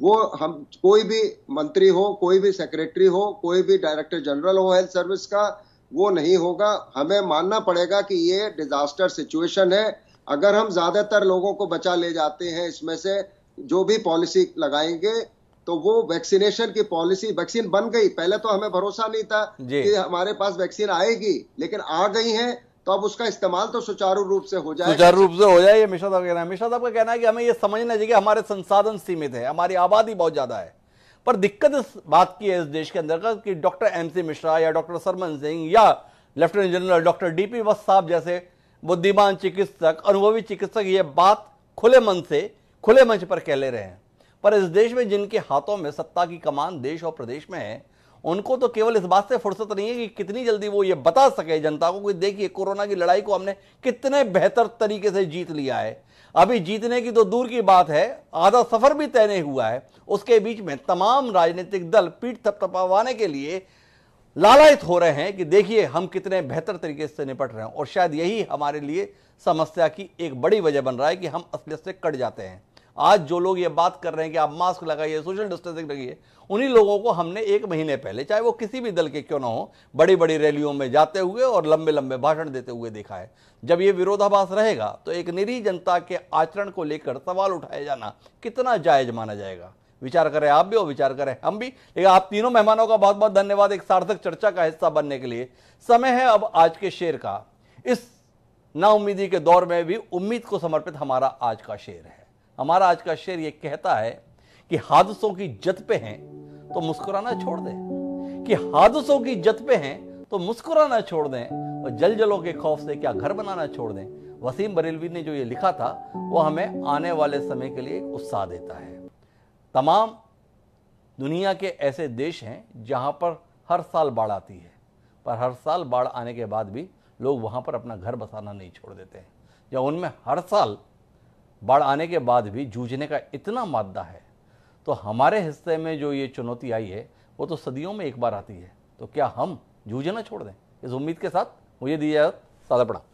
वो हम कोई भी मंत्री हो, कोई भी सेक्रेटरी हो, कोई भी डायरेक्टर जनरल हो हेल्थ सर्विस का, वो नहीं होगा। हमें मानना पड़ेगा कि ये डिजास्टर सिचुएशन है। अगर हम ज्यादातर लोगों को बचा ले जाते हैं इसमें से, जो भी पॉलिसी लगाएंगे तो वो वैक्सीनेशन की पॉलिसी, वैक्सीन बन गई, पहले तो हमें भरोसा नहीं था कि हमारे पास वैक्सीन आएगी, लेकिन आ गई है, तो अब उसका इस्तेमाल तो सुचारू रूप से हो जाए सुचारू रूप से हो जाए ये मिश्रा साहब का कहना है। मिश्रा साहब का कहना है कि हमें ये समझना चाहिए कि हमारे संसाधन सीमित है, हमारी आबादी बहुत ज्यादा है, पर दिक्कत इस बात की है इस देश के अंदर कि डॉक्टर एम सी मिश्रा या डॉक्टर सरमन सिंह या lieutenant general doctor D P वस्त साहब जैसे बुद्धिमान चिकित्सक, अनुभवी चिकित्सक ये बात खुले मन से, खुले मंच पर कह ले रहे हैं, पर इस देश में जिनके हाथों में सत्ता की कमान देश और प्रदेश में है, उनको तो केवल इस बात से फुर्सत नहीं है कि कितनी जल्दी वो ये बता सके जनता को कि देखिए कोरोना की लड़ाई को हमने कितने बेहतर तरीके से जीत लिया है। अभी जीतने की तो दूर की बात है, आधा सफर भी तय नहीं हुआ है, उसके बीच में तमाम राजनीतिक दल पीठ थपथपाने के लिए लालायित हो रहे हैं कि देखिए हम कितने बेहतर तरीके से निपट रहे हैं। और शायद यही हमारे लिए समस्या की एक बड़ी वजह बन रहा है कि हम असलियत से कट जाते हैं। आज जो लोग ये बात कर रहे हैं कि आप मास्क लगाइए, सोशल डिस्टेंसिंग रखिए, उन्हीं लोगों को हमने एक महीने पहले, चाहे वो किसी भी दल के क्यों ना हो, बड़ी बड़ी रैलियों में जाते हुए और लंबे लंबे भाषण देते हुए देखा है। जब ये विरोधाभास रहेगा तो एक निरीह जनता के आचरण को लेकर सवाल उठाया जाना कितना जायज माना जाएगा? विचार करें आप भी और विचार करें हम भी। लेकिन आप तीनों मेहमानों का बहुत बहुत धन्यवाद एक सार्थक चर्चा का हिस्सा बनने के लिए। समय है अब आज के शेर का। इस नाउम्मीदी के दौर में भी उम्मीद को समर्पित हमारा आज का शेर है। हमारा आज का शेर ये कहता है कि हादसों की जद पे हैं तो मुस्कुराना छोड़ दें, कि हादसों की जद पे हैं तो मुस्कुराना छोड़ दें, और जलजलों के खौफ से क्या घर बनाना छोड़ दें। वसीम बरेलवी ने जो ये लिखा था वो हमें आने वाले समय के लिए उत्साह देता है। तमाम दुनिया के ऐसे देश हैं जहां पर हर साल बाढ़ आती है, पर हर साल बाढ़ आने के बाद भी लोग वहां पर अपना घर बसाना नहीं छोड़ देते हैं। या उनमें हर साल बाढ़ आने के बाद भी जूझने का इतना मादा है, तो हमारे हिस्से में जो ये चुनौती आई है वो तो सदियों में एक बार आती है, तो क्या हम जूझना छोड़ दें? इस उम्मीद के साथ मुझे दिया सादा पड़ा।